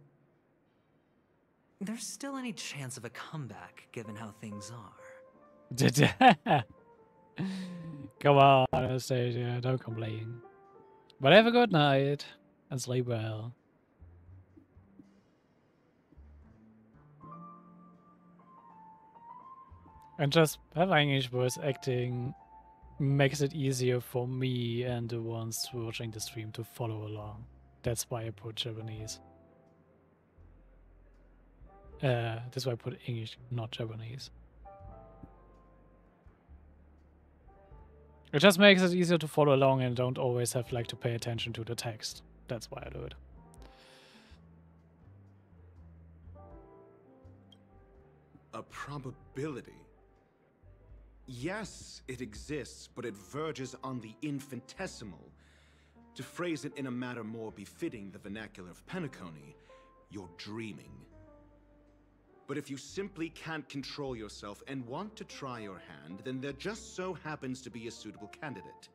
there's still any chance of a comeback, given how things are? Come on, Anastasia, don't complain. But have a good night, and sleep well. And just having English voice acting makes it easier for me and the ones watching the stream to follow along. That's why I put Japanese. That's why I put English, not Japanese. It just makes it easier to follow along and don't always have like to pay attention to the text. That's why I do it. A probability. Yes, it exists, but it verges on the infinitesimal. To phrase it in a manner more befitting the vernacular of Penacony, you're dreaming. But if you simply can't control yourself and want to try your hand, then there just so happens to be a suitable candidate.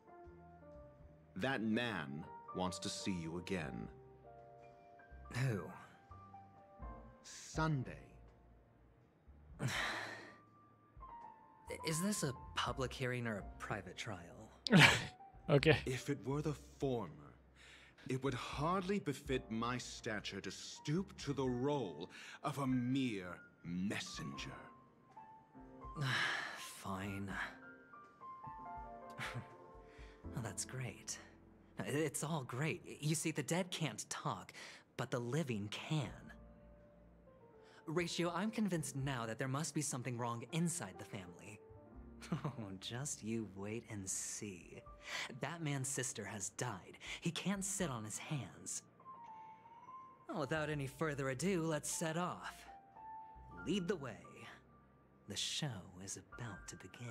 That man wants to see you again. Who? Sunday. Is this a public hearing or a private trial? Okay. If it were the former, it would hardly befit my stature to stoop to the role of a mere messenger. Fine. Well, that's great. It's all great. You see, the dead can't talk, but the living can. Ratio, I'm convinced now that there must be something wrong inside the family. Oh, just you wait and see. That man's sister has died. He can't sit on his hands. Well, without any further ado, let's set off. Lead the way. The show is about to begin.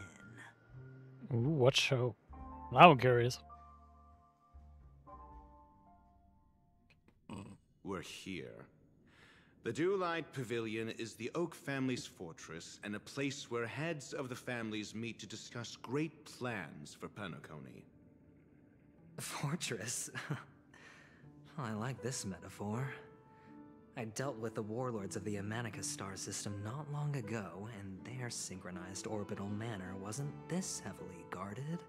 Ooh, what show? Now I'm curious. We're here. The Dewlight Pavilion is the Oak family's fortress and a place where heads of the families meet to discuss great plans for Penacony. Fortress? I like this metaphor. I dealt with the warlords of the Amanicus star system not long ago, and their synchronized orbital manor wasn't this heavily guarded.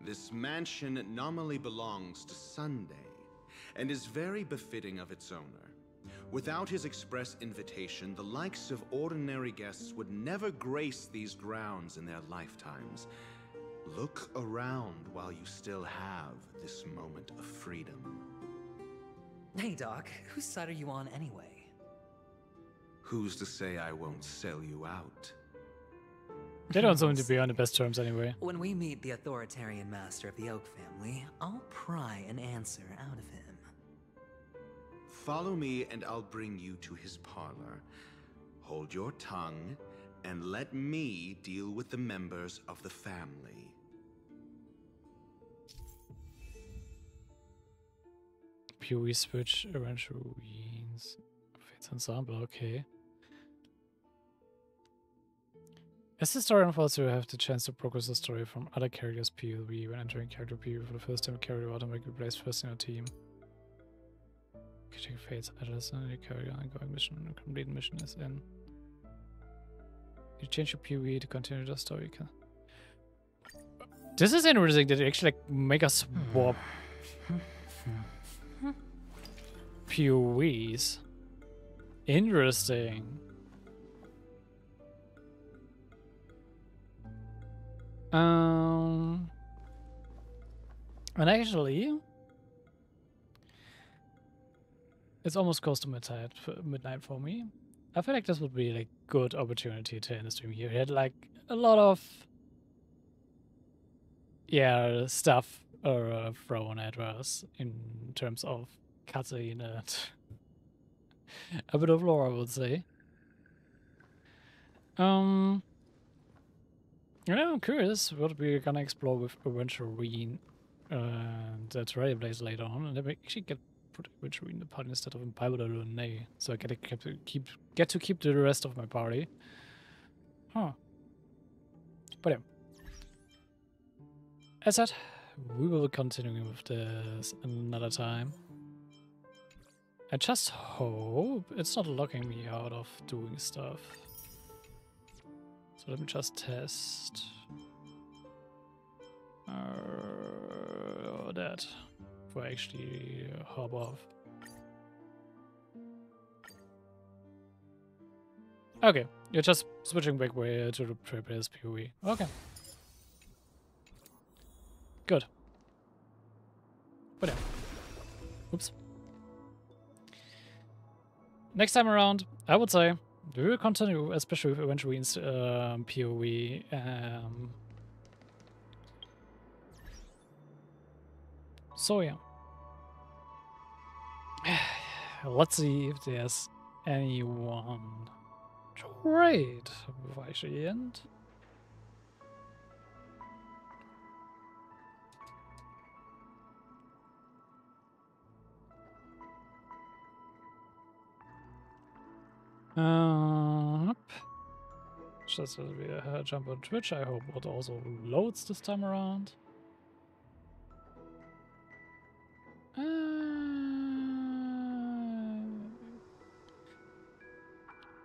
This mansion nominally belongs to Sunday, and is very befitting of its owner. Without his express invitation, the likes of ordinary guests would never grace these grounds in their lifetimes. Look around while you still have this moment of freedom. Hey, Doc, whose side are you on anyway? Who's to say I won't sell you out? They don't seem to be on the best terms anyway. When we meet the authoritarian master of the Oak family, I'll pry an answer out of him. Follow me and I'll bring you to his parlor. Hold your tongue and let me deal with the members of the family. PoE switch, arrange ruins, fates ensemble, okay. As the story unfolds, you will have the chance to progress the story from other characters' POV. When entering character POV for the first time, character automatically plays first in your team. Catching fates, others, and your character ongoing mission. Complete mission is in. You change your POV to continue the story. This is interesting that they actually like, make us swap POVs. Interesting. And actually, it's almost close to midnight for me. I feel like this would be a like, good opportunity to end the stream here. We had like a lot of, yeah, stuff thrown at us in terms of cutscene and a bit of lore, I would say. You know, I'm curious what we're gonna explore with Aventurine and that Rally Blaze later on, and then we actually get put Aventurine in the party instead of Impaled Lune, so I get to keep the rest of my party. Huh. But yeah. As said, we will be continuing with this another time. I just hope it's not locking me out of doing stuff. So let me just test that before I actually hop off. Okay, you're just switching back way to the previous PoE. Okay. Good. But yeah. Oops. Next time around, I would say we will continue, especially with Aventurine's POV. So yeah, let's see if there's anyone trade before I actually end. Just will be a jump on Twitch. I hope it also loads this time around.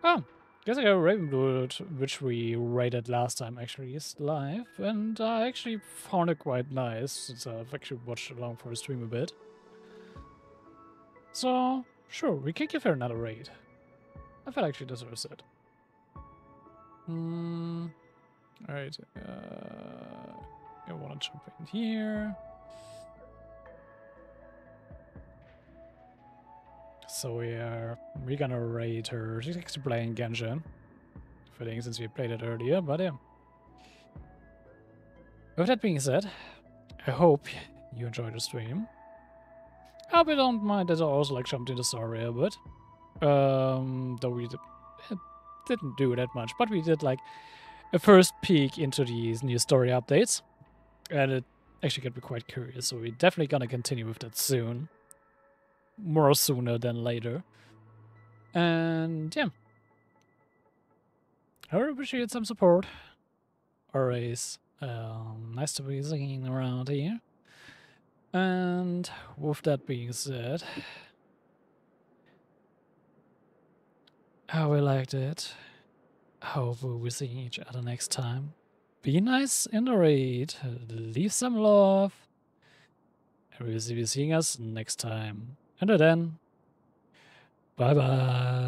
Oh, guess I got Ravenblood, which we raided last time. Actually, is live, and I actually found it quite nice since I've actually watched along for the stream a bit. So sure, we can give her another raid. I feel like she deserves it. Alright. I want to jump in here. So we're gonna raid her. She's actually playing Genshin. Fitting since we played it earlier, but yeah. With that being said, I hope you enjoyed the stream. I hope you don't mind that I also like jumped into Star Rail a bit. Though we didn't do that much, but we did like a first peek into these new story updates. And it actually got me quite curious, so we're definitely gonna continue with that soon. More sooner than later. And yeah. I would appreciate some support. Always nice to be singing around here. And with that being said, how we liked it. Hope we'll be seeing each other next time. Be nice in the raid. Leave some love. And we'll be seeing us next time. Until then, bye bye.